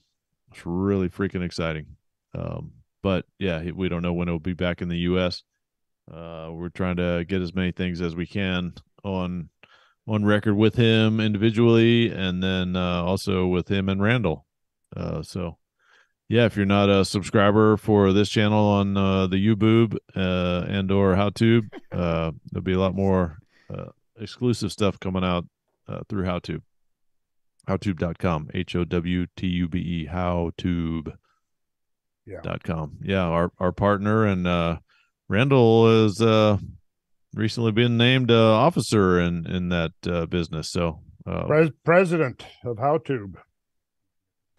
It's really freaking exciting. Um, but yeah, we don't know when it'll be back in the U S Uh, we're trying to get as many things as we can on, on record with him individually. And then, uh, also with him and Randall. Uh, so yeah, if you're not a subscriber for this channel on, uh, the YouTube, uh, and or HowTube, uh, there'll be a lot more, uh, exclusive stuff coming out, uh, through HowTube. HowTube dot com, H O W T U B E, HowTube dot com. Yeah. Yeah, our our partner, and uh, Randall is uh, recently been named uh, officer in in that uh, business. So uh, Pre- president of HowTube.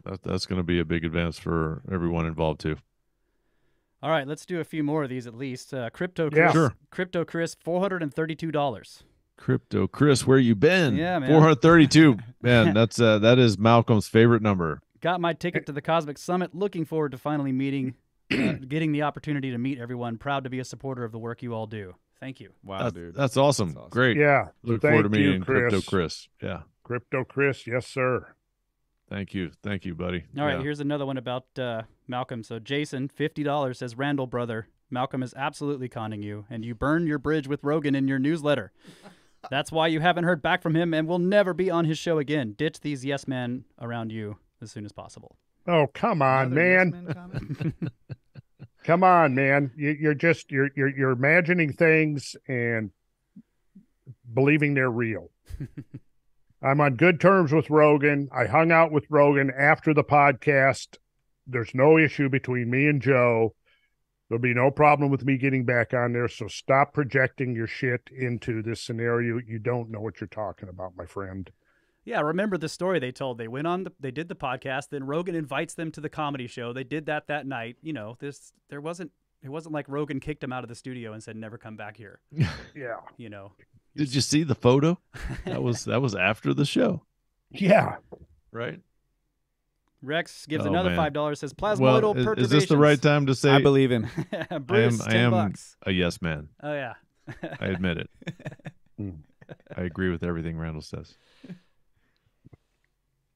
That, that's going to be a big advance for everyone involved too. All right, let's do a few more of these at least. Uh, Crypto Chris, yeah. sure. Crypto Chris, four hundred thirty-two dollars. Crypto Chris, where you been? Yeah, man. four hundred thirty-two. Man, that's uh, that is Malcolm's favorite number. Got my ticket to the Cosmic Summit. Looking forward to finally meeting, uh, getting the opportunity to meet everyone. Proud to be a supporter of the work you all do. Thank you. Wow, that's, dude. That's awesome. That's awesome. Great. Yeah. Look Thank forward to meeting you, Chris. Crypto Chris. Yeah. Crypto Chris, yes, sir. Thank you. Thank you, buddy. All right. Yeah. Here's another one about uh, Malcolm. So Jason, fifty dollars, says, Randall, brother, Malcolm is absolutely conning you, and you burn your bridge with Rogan in your newsletter. That's why you haven't heard back from him and will never be on his show again. Ditch these yes men around you as soon as possible. Oh, come on, another man. Yes, come on, man. You, you're just, you're, you're, you're imagining things and believing they're real. I'm on good terms with Rogan. I hung out with Rogan after the podcast. There's no issue between me and Joe. There'll be no problem with me getting back on there. So stop projecting your shit into this scenario. You don't know what you're talking about, my friend. Yeah, remember the story they told. They went on, the, they did the podcast. Then Rogan invites them to the comedy show. They did that that night. You know, this there wasn't it wasn't like Rogan kicked him out of the studio and said, never come back here. Yeah. You know. Did you see the photo? That was that was after the show. Yeah. Right? Rex gives oh, another man. five dollars, says plasmoidal well, is, perturbations. Is this the right time to say? I believe him. Bruce, I am, I am bucks. a yes man. Oh, yeah. I admit it. I agree with everything Randall says.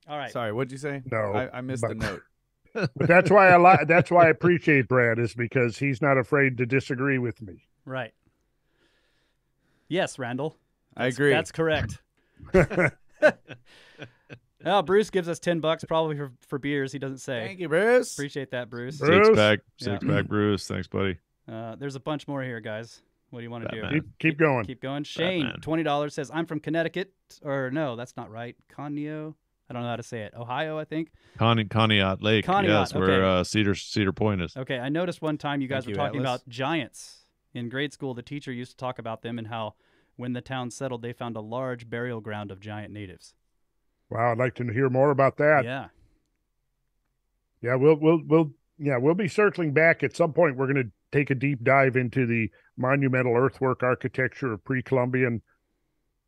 All right. Sorry, what'd you say? No. I, I missed but, the note. But that's why I li- That's why I appreciate Brad, is because he's not afraid to disagree with me. Right. Yes, Randall. That's, I agree. That's correct. Oh, Bruce gives us ten bucks probably for, for beers. He doesn't say. Thank you, Bruce. Appreciate that, Bruce. Bruce. Six pack, six yeah. pack, Bruce. Thanks, buddy. Uh, there's a bunch more here, guys. What do you want to do? Keep, keep going. Keep going. Shane, Batman. twenty dollars, says, I'm from Connecticut. Or no, that's not right. Conio. I don't know how to say it. Ohio, I think. Con- Conneaut Lake. Conneaut, yes, okay. Where uh, Cedar Cedar Point is. Okay, I noticed one time you guys Thank were you, talking Atlas. about giants. In grade school, the teacher used to talk about them and how when the town settled, they found a large burial ground of giant natives. Wow, I'd like to hear more about that. Yeah. Yeah, we'll we'll we'll yeah, we'll be circling back at some point. We're going to take a deep dive into the monumental earthwork architecture of pre-Columbian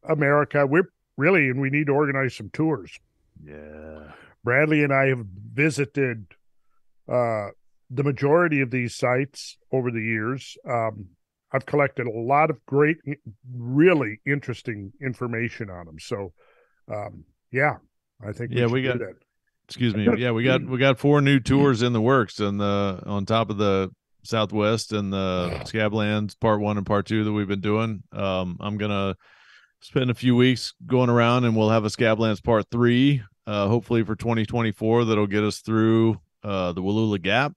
America. We're really and we need to organize some tours. Yeah. Bradley and I have visited uh the majority of these sites over the years. um, I've collected a lot of great, really interesting information on them. So, um, yeah, I think yeah, we, we got. Do that. Excuse me. Yeah, we got we got four new tours in the works, and the on top of the Southwest and the Scablands Part One and Part Two that we've been doing. Um, I'm gonna spend a few weeks going around, and we'll have a Scablands Part Three, uh, hopefully for twenty twenty-four. That'll get us through uh, the Wallula Gap.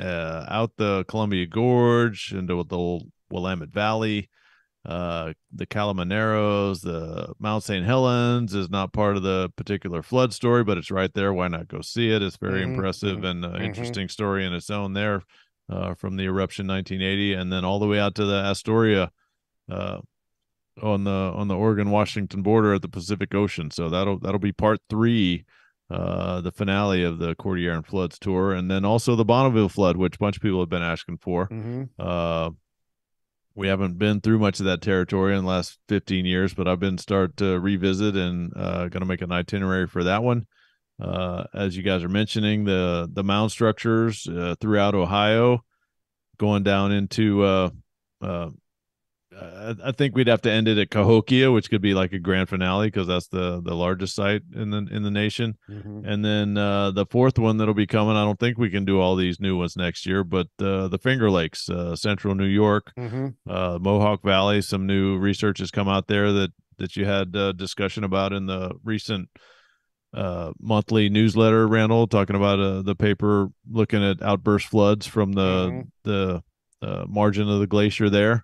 Uh, out the Columbia Gorge into the Willamette Valley, uh, the Calamaneros, the Mount Saint Helens is not part of the particular flood story, but it's right there. Why not go see it? It's very mm-hmm. impressive and uh, mm-hmm. interesting story in its own there, uh, from the eruption nineteen eighty, and then all the way out to the Astoria, uh, on the on the Oregon Washington border at the Pacific Ocean. So that'll that'll be part three. Uh, the finale of the Cordilleran Floods tour, and then also the Bonneville flood, which a bunch of people have been asking for. Mm-hmm. Uh, we haven't been through much of that territory in the last fifteen years, but I've been start to revisit and uh, going to make an itinerary for that one. Uh, as you guys are mentioning, the the mound structures uh, throughout Ohio, going down into. Uh, uh, I think we'd have to end it at Cahokia, which could be like a grand finale because that's the, the largest site in the in the nation. Mm-hmm. And then uh, the fourth one that'll be coming, I don't think we can do all these new ones next year, but uh, the Finger Lakes, uh, central New York, mm-hmm. uh, Mohawk Valley, some new research has come out there that, that you had a uh, discussion about in the recent uh, monthly newsletter, Randall, talking about uh, the paper looking at outburst floods from the, mm-hmm. the uh, margin of the glacier there.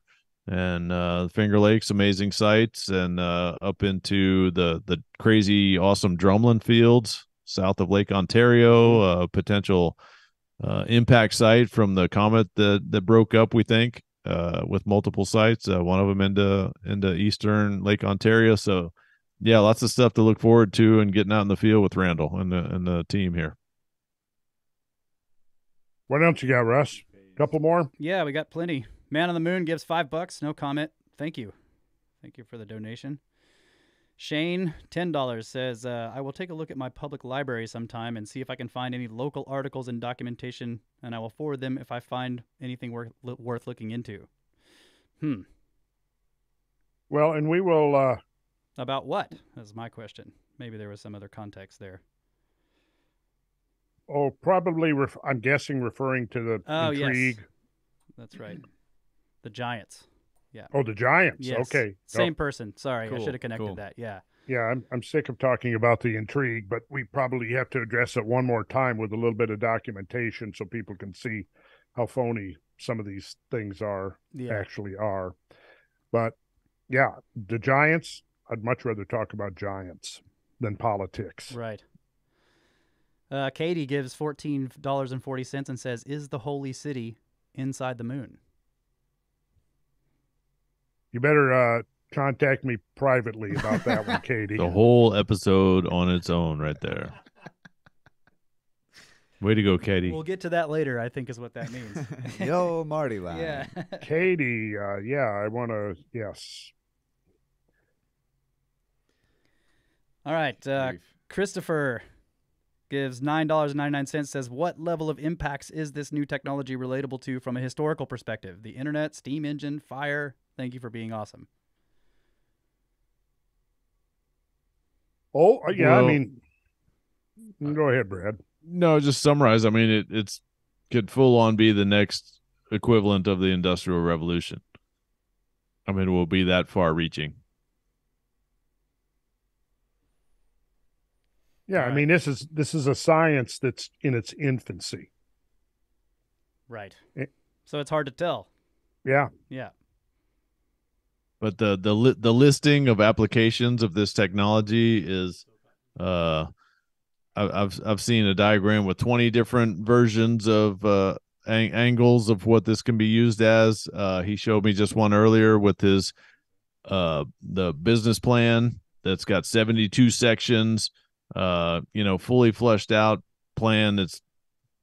And uh Finger Lakes, amazing sights, and uh up into the the crazy awesome drumlin fields south of Lake Ontario, a uh, potential uh impact site from the comet that that broke up, we think uh, with multiple sites, uh, one of them into, into Eastern Lake Ontario. So yeah, lots of stuff to look forward to and getting out in the field with Randall and the, and the team here. What else you got, Russ? A couple more? Yeah, we got plenty. Man on the Moon gives five bucks. No comment. Thank you. Thank you for the donation. Shane, ten dollars, says, uh, I will take a look at my public library sometime and see if I can find any local articles and documentation, and I will forward them if I find anything worth, worth looking into. Hmm. Well, and we will... Uh... About what? That's my question. Maybe there was some other context there. Oh, probably, ref I'm guessing, referring to the oh, intrigue. Yes. That's right. The Giants. Yeah. Oh, the Giants. Yes. Okay. Same oh. person. Sorry. Cool. I should have connected cool. that. Yeah. Yeah. I'm, I'm sick of talking about the intrigue, but we probably have to address it one more time with a little bit of documentation so people can see how phony some of these things are, yeah. actually are. But yeah, the Giants, I'd much rather talk about Giants than politics. Right. Uh, Katie gives fourteen dollars and forty cents and says, is the holy city inside the moon? You better uh, contact me privately about that one, Katie. The whole episode on its own right there. Way to go, Katie. We'll get to that later, I think is what that means. Yo, Marty line. Yeah. Katie, uh, yeah, I want to, yes. All right. Uh, Christopher gives nine dollars and ninety-nine cents, says, what level of impacts is this new technology relatable to from a historical perspective? The internet, steam engine, fire... Thank you for being awesome. Oh, yeah, well, I mean, go ahead, Brad. No, just summarize. I mean, it it's could full on be the next equivalent of the Industrial Revolution. I mean, it will be that far reaching. Yeah, right. I mean, this is this is a science that's in its infancy. Right. It, so it's hard to tell. Yeah. Yeah. But the the li the listing of applications of this technology is, uh, I, I've I've seen a diagram with twenty different versions of uh, ang angles of what this can be used as. Uh, he showed me just one earlier with his uh, the business plan that's got seventy two sections, uh, you know, fully fleshed out plan that's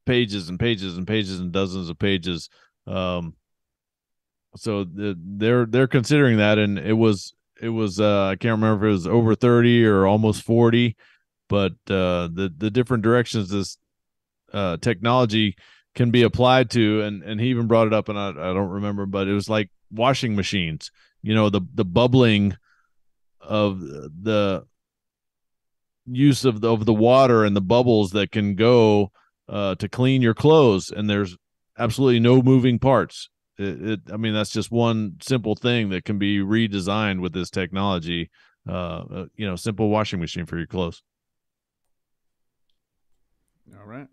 pages and pages and pages and dozens of pages. Um, So the, they're they're considering that, and it was it was uh, I can't remember if it was over thirty or almost forty, but uh, the the different directions this uh, technology can be applied to, and and he even brought it up, and I, I don't remember, but it was like washing machines, you know, the the bubbling of the use of the, of the water and the bubbles that can go uh, to clean your clothes, and there's absolutely no moving parts. It, it, I mean, that's just one simple thing that can be redesigned with this technology. Uh, uh, you know, simple washing machine for your clothes. All right.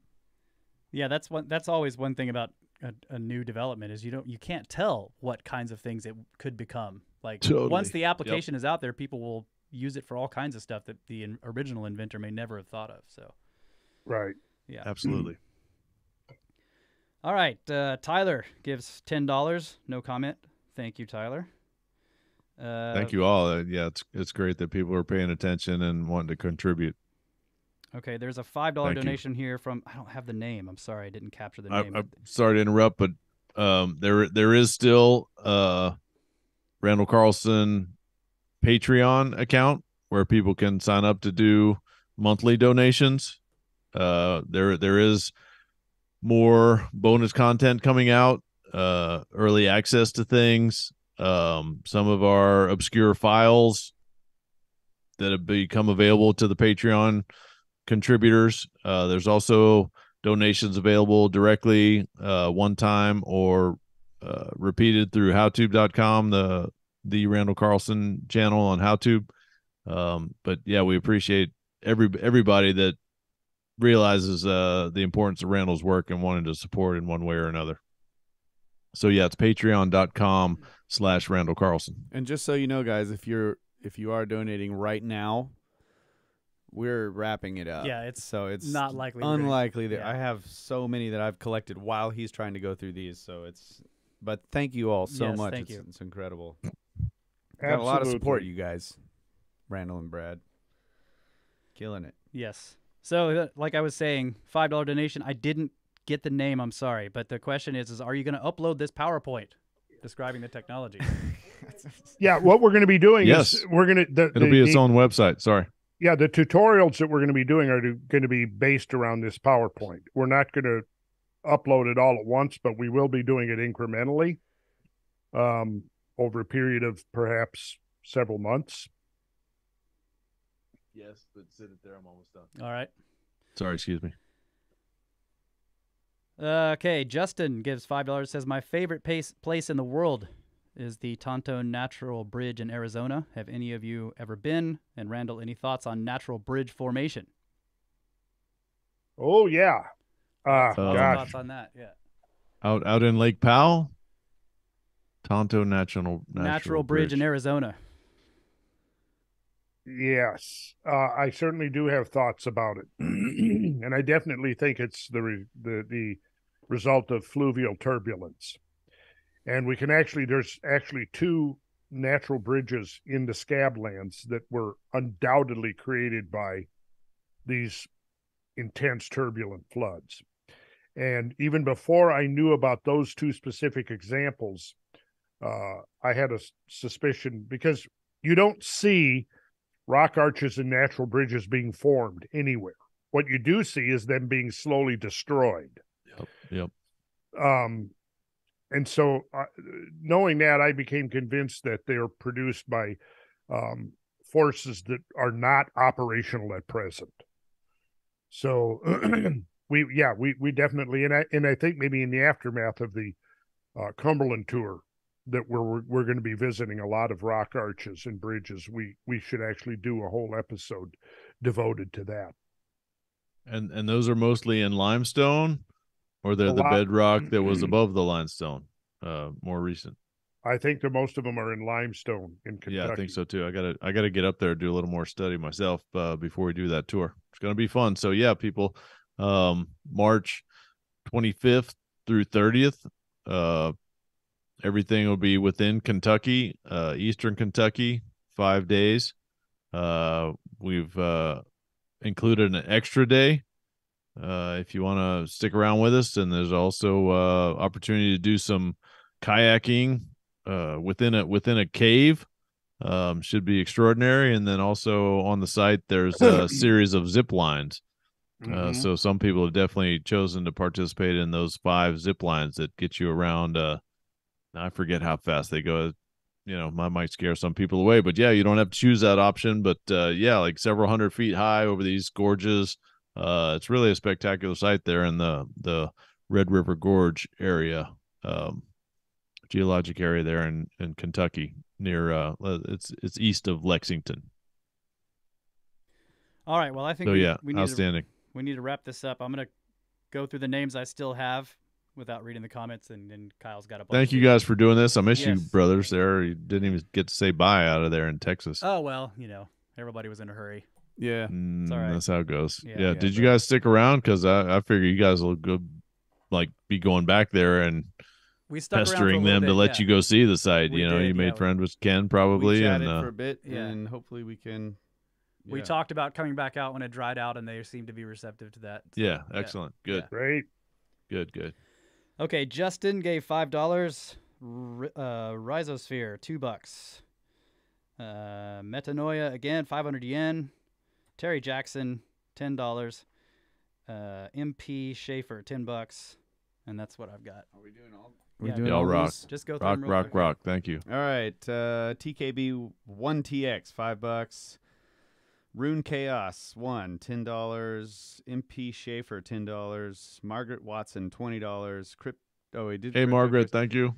Yeah, that's one. That's always one thing about a, a new development is you don't, you can't tell what kinds of things it could become. Like totally. Once the application yep. is out there, people will use it for all kinds of stuff that the in, original inventor may never have thought of. So. Right. Yeah. Absolutely. All right, uh, Tyler gives ten dollars. No comment. Thank you, Tyler. Uh, Thank you all. Uh, yeah, it's it's great that people are paying attention and wanting to contribute. Okay, there's a five dollar donation you. here from, I don't have the name. I'm sorry, I didn't capture the I, name. I'm sorry to interrupt, but um, there there is still uh, Randall Carlson Patreon account where people can sign up to do monthly donations. Uh, there there is... more bonus content coming out, uh, early access to things, um, some of our obscure files that have become available to the Patreon contributors. Uh, there's also donations available directly uh, one time or uh, repeated through HowTube dot com, the the Randall Carlson channel on HowTube. Um, but yeah, we appreciate every everybody that realizes uh the importance of Randall's work and wanted to support in one way or another. So yeah, it's patreon dot com slash Randall Carlson. And just so you know, guys, if you're if you are donating right now, we're wrapping it up. Yeah, it's so it's not likely unlikely that yeah. I have so many that I've collected while he's trying to go through these, so it's But thank you all so yes, much. Thank it's, you. It's incredible. Got a lot of support, you guys. Randall and Brad. Killing it. Yes. So, like I was saying, five dollar donation. I didn't get the name. I'm sorry. But the question is, is are you going to upload this PowerPoint describing the technology? Yeah. What we're going to be doing yes. is we're going to. It'll the, be its the, own website. Sorry. Yeah. The tutorials that we're going to be doing are going to be based around this PowerPoint. We're not going to upload it all at once, but we will be doing it incrementally um, over a period of perhaps several months. Yes, but sit it there. I'm almost done. All right. Sorry, excuse me. Uh, okay, Justin gives five dollars. Says, my favorite pace, place in the world is the Tonton Natural Bridge in Arizona. Have any of you ever been? And Randall, any thoughts on natural bridge formation? Oh, yeah. Uh, so, gosh. Thoughts on that, yeah. Out, out in Lake Powell? Tonton Natural, Natural, Natural Bridge. Bridge in Arizona. Yes, uh, I certainly do have thoughts about it, and I definitely think it's the, re the the result of fluvial turbulence. And we can actually, there's actually two natural bridges in the Scablands that were undoubtedly created by these intense turbulent floods. And even before I knew about those two specific examples, uh, I had a suspicion, because you don't see rock arches and natural bridges being formed anywhere. What you do see is them being slowly destroyed. Yep. Yep. Um, and so, uh, knowing that, I became convinced that they are produced by um, forces that are not operational at present. So, we yeah we we definitely and I and I think maybe in the aftermath of the uh, Cumberland tour, that we're we're going to be visiting a lot of rock arches and bridges. We we should actually do a whole episode devoted to that. And and those are mostly in limestone, or they're the bedrock that was above the limestone, uh, more recent. I think that most of them are in limestone in Kentucky. Yeah, I think so too. I gotta I gotta get up there and do a little more study myself uh, before we do that tour. It's gonna be fun. So yeah, people, um, March twenty-fifth through thirtieth. Uh, Everything will be within Kentucky, uh, Eastern Kentucky, five days. Uh, we've uh, included an extra day uh, if you want to stick around with us. And there's also uh, opportunity to do some kayaking uh, within a within a cave. Um, should be extraordinary. And then also on the site, there's a series of zip lines. Mm-hmm. uh, so some people have definitely chosen to participate in those five zip lines that get you around. Uh, I forget how fast they go. You know, I might scare some people away, but yeah, you don't have to choose that option. But uh, yeah, like several hundred feet high over these gorges. Uh, it's really a spectacular sight there in the the Red River Gorge area, um, geologic area there in in Kentucky near. Uh, it's it's east of Lexington. All right. Well, I think so, we, yeah, we need outstanding. To, we need to wrap this up. I'm going to go through the names I still have without reading the comments, and then Kyle's got a bunch. Thank you guys for doing this. I miss yes. you, brothers. There, you didn't even get to say bye out of there in Texas. Oh well, you know, everybody was in a hurry. Yeah, mm, it's all right. That's how it goes. Yeah. yeah. yeah Did but... you guys stick around? Because I, I figure you guys will go, like, be going back there and we pestering them bit, to let yeah. you go see the site. We you know, did, you made yeah, friends we, with Ken probably. We chatted and, uh, for a bit, yeah. and hopefully we can. Yeah. We talked about coming back out when it dried out, and they seemed to be receptive to that. So, yeah, excellent. Yeah. Good. Yeah. Great. Good. Good. Okay, Justin gave five dollars. R uh, Rhizosphere, two bucks. Uh, Metanoia, again, five hundred yen. Terry Jackson, ten dollars. Uh, M P Schaefer, ten bucks. And that's what I've got. Are we doing all? We're yeah, doing all rock. Just go through rock, rock, quick. rock. Thank you. All right. Uh, T K B one T X, five bucks. Rune Chaos, one, ten dollars. M P Schaefer, ten dollars. Margaret Watson, twenty dollars. Crypt. Oh, he did. Hey, Margaret, thank you.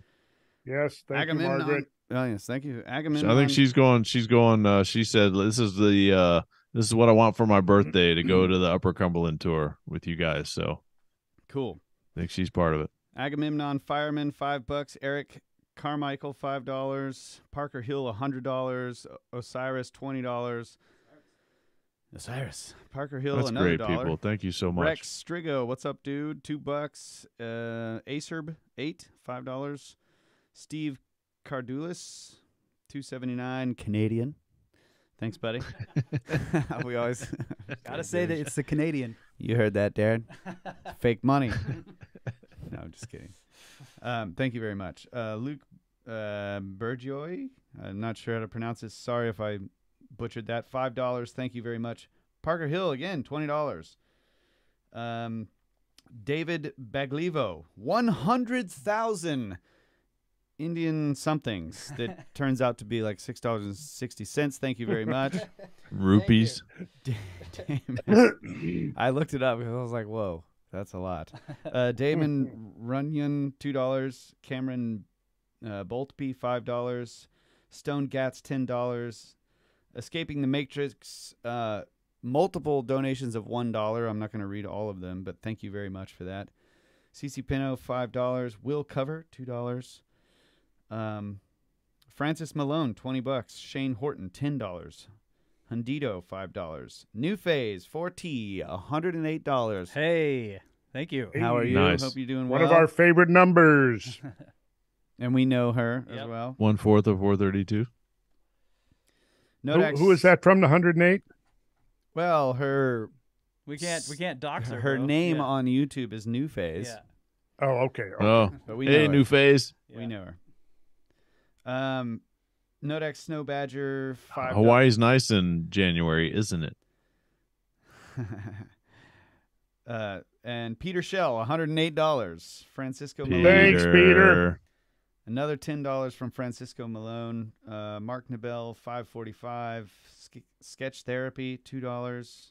Yes, thank Agamemnon. you, Margaret. Oh, yes, thank you, Agamemnon. I think she's going. She's going. Uh, she said, "This is the. Uh, this is what I want for my birthday, to go to the Upper Cumberland tour with you guys." So, cool. I think she's part of it. Agamemnon Fireman, five bucks. Eric Carmichael, five dollars. Parker Hill, a hundred dollars. Osiris, twenty dollars. Osiris. Parker Hill, That's another great, dollar. people. Thank you so much. Rex Strigo, what's up, dude? Two bucks. Uh, Acerb, eight, five dollars. Steve Cardulis, two seventy-nine Canadian. Thanks, buddy. We always gotta say that it's the Canadian. You heard that, Darren? Fake money. No, I'm just kidding. Um, thank you very much, uh, Luke uh, Bergioy. I'm not sure how to pronounce this. Sorry if I butchered that. Five dollars. Thank you very much, Parker Hill. Again, twenty dollars. Um, David Baglivo, one hundred thousand. Indian somethings that turns out to be like six dollars and sixty cents. Thank you very much. Rupees. Damn. I looked it up because I was like, "Whoa, that's a lot." Uh, Damon Runyon, two dollars. Cameron uh, Boltby, five dollars. Stone Gats, ten dollars. Escaping the Matrix. Uh, multiple donations of one dollar. I'm not going to read all of them, but thank you very much for that. C C Pino, five dollars. Will Cover, two dollars. Um, Francis Malone, twenty bucks. Shane Horton, ten dollars. Hundido, five dollars. New Phase, four T, one hundred eight dollars. Hey, thank you. Hey. How are you? Nice. Hope you're doing well. One of our favorite numbers. And we know her yep. as well. One fourth of four thirty-two. Nodax, who, who is that from, the one hundred eight? Well, her... We can't, we can't dox her. Her bro. name yeah. on YouTube is New Phase. Yeah. Oh, okay. okay. Oh, but we hey, know New Phase. Yeah. We know her. Um, Nodex Snow Badger. five dollars. Hawaii's nice in January, isn't it? uh, and Peter Shell, one hundred eight dollars. Francisco Peter. Malone. Thanks, Peter. Another ten dollars from Francisco Malone. Uh, Mark Nobel, five forty-five. Ske Sketch Therapy, two dollars.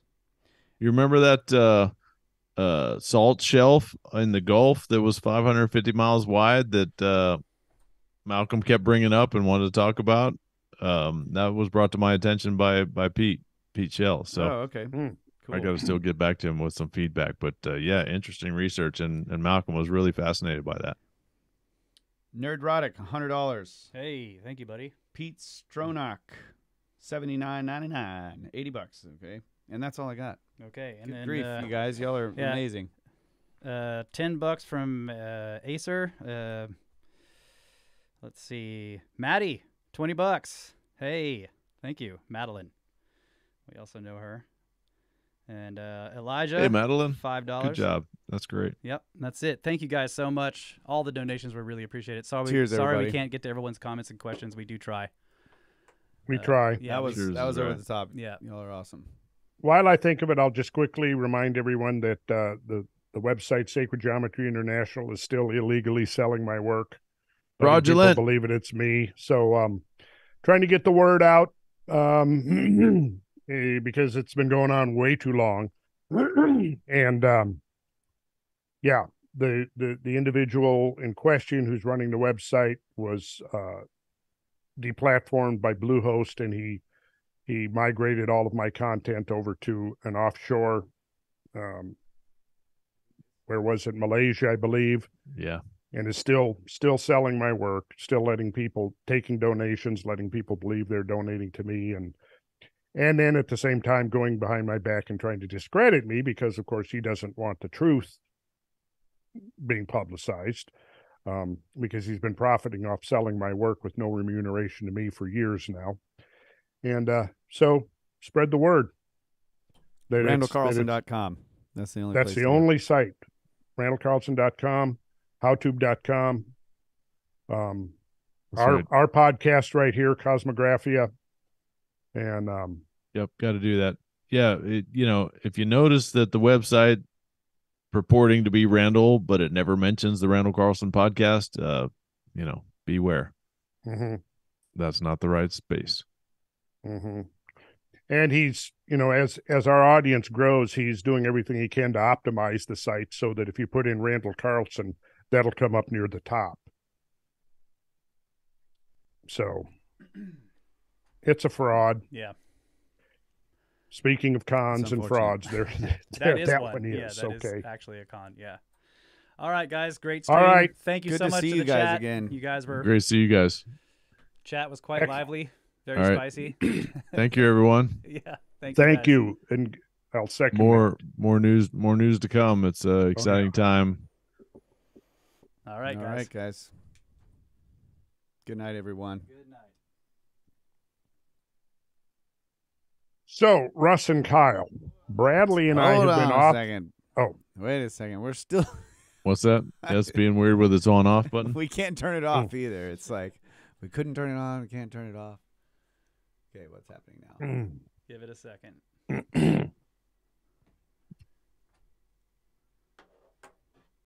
You remember that uh, uh, salt shelf in the Gulf that was five hundred fifty miles wide that... Uh, Malcolm kept bringing up and wanted to talk about. Um, that was brought to my attention by by Pete Pete Shell. So oh, okay, mm, cool. I got to still get back to him with some feedback. But uh, yeah, interesting research, and and Malcolm was really fascinated by that. Nerdrotic, a hundred dollars. Hey, thank you, buddy. Pete Stronach, seventy nine ninety nine, eighty bucks. Okay, and that's all I got. Okay, and good then, grief, uh, you guys, y'all are yeah, amazing. Uh, ten bucks from uh, Acer. Uh, Let's see. Maddie, twenty bucks. Hey, thank you, Madeline. We also know her. And uh, Elijah. Hey, Madeline. five dollars. Good job. That's great. Yep, that's it. Thank you guys so much. All the donations were really appreciated. Sorry, Cheers, sorry everybody. We can't get to everyone's comments and questions. We do try. We uh, try. Yeah, that was, that was over the top. Yeah. Y'all are awesome. While I think of it, I'll just quickly remind everyone that uh, the, the website Sacred Geometry International is still illegally selling my work. Fraudulent. People believe it, it's me. So um trying to get the word out um because it's been going on way too long. And um yeah, the, the the individual in question who's running the website was uh deplatformed by Bluehost, and he he migrated all of my content over to an offshore um where was it, Malaysia, I believe. Yeah. And is still still selling my work, still letting people, taking donations, letting people believe they're donating to me, and and then at the same time going behind my back and trying to discredit me because, of course, he doesn't want the truth being publicized, um, because he's been profiting off selling my work with no remuneration to me for years now. And uh, so spread the word. That Randall Carlson dot com. That's the only That's the only site. Randall Carlson dot com. HowTube dot com, um, our right. our podcast right here, Cosmographia, and um, yep, got to do that. Yeah, it, you know, if you notice that the website purporting to be Randall, but it never mentions the Randall Carlson podcast, uh, you know, beware. Mm-hmm. That's not the right space. Mm-hmm. And he's, you know, as as our audience grows, he's doing everything he can to optimize the site so that if you put in Randall Carlson, that'll come up near the top. So it's a fraud. Yeah. Speaking of cons and frauds, there that, that one, one is. Yeah, that okay. is actually a con. Yeah. All right, guys. Great stream. All right. Thank you Good so to much see to you the guys chat. Again. You guys were great to see you guys. Chat was quite Excellent. lively. Very right. spicy. Thank you, everyone. Yeah. Thank you. Thank guys. you. And I'll second more it. more news, more news to come. It's an exciting oh, yeah. time. All right, All guys. All right, guys. Good night, everyone. Good night. So, Russ and Kyle, Bradley and I have been off. Hold on a second. Oh, wait a second. We're still. What's that? That's being weird with its on-off button. We can't turn it off oh. either. It's like we couldn't turn it on. We can't turn it off. Okay, what's happening now? Give it a second.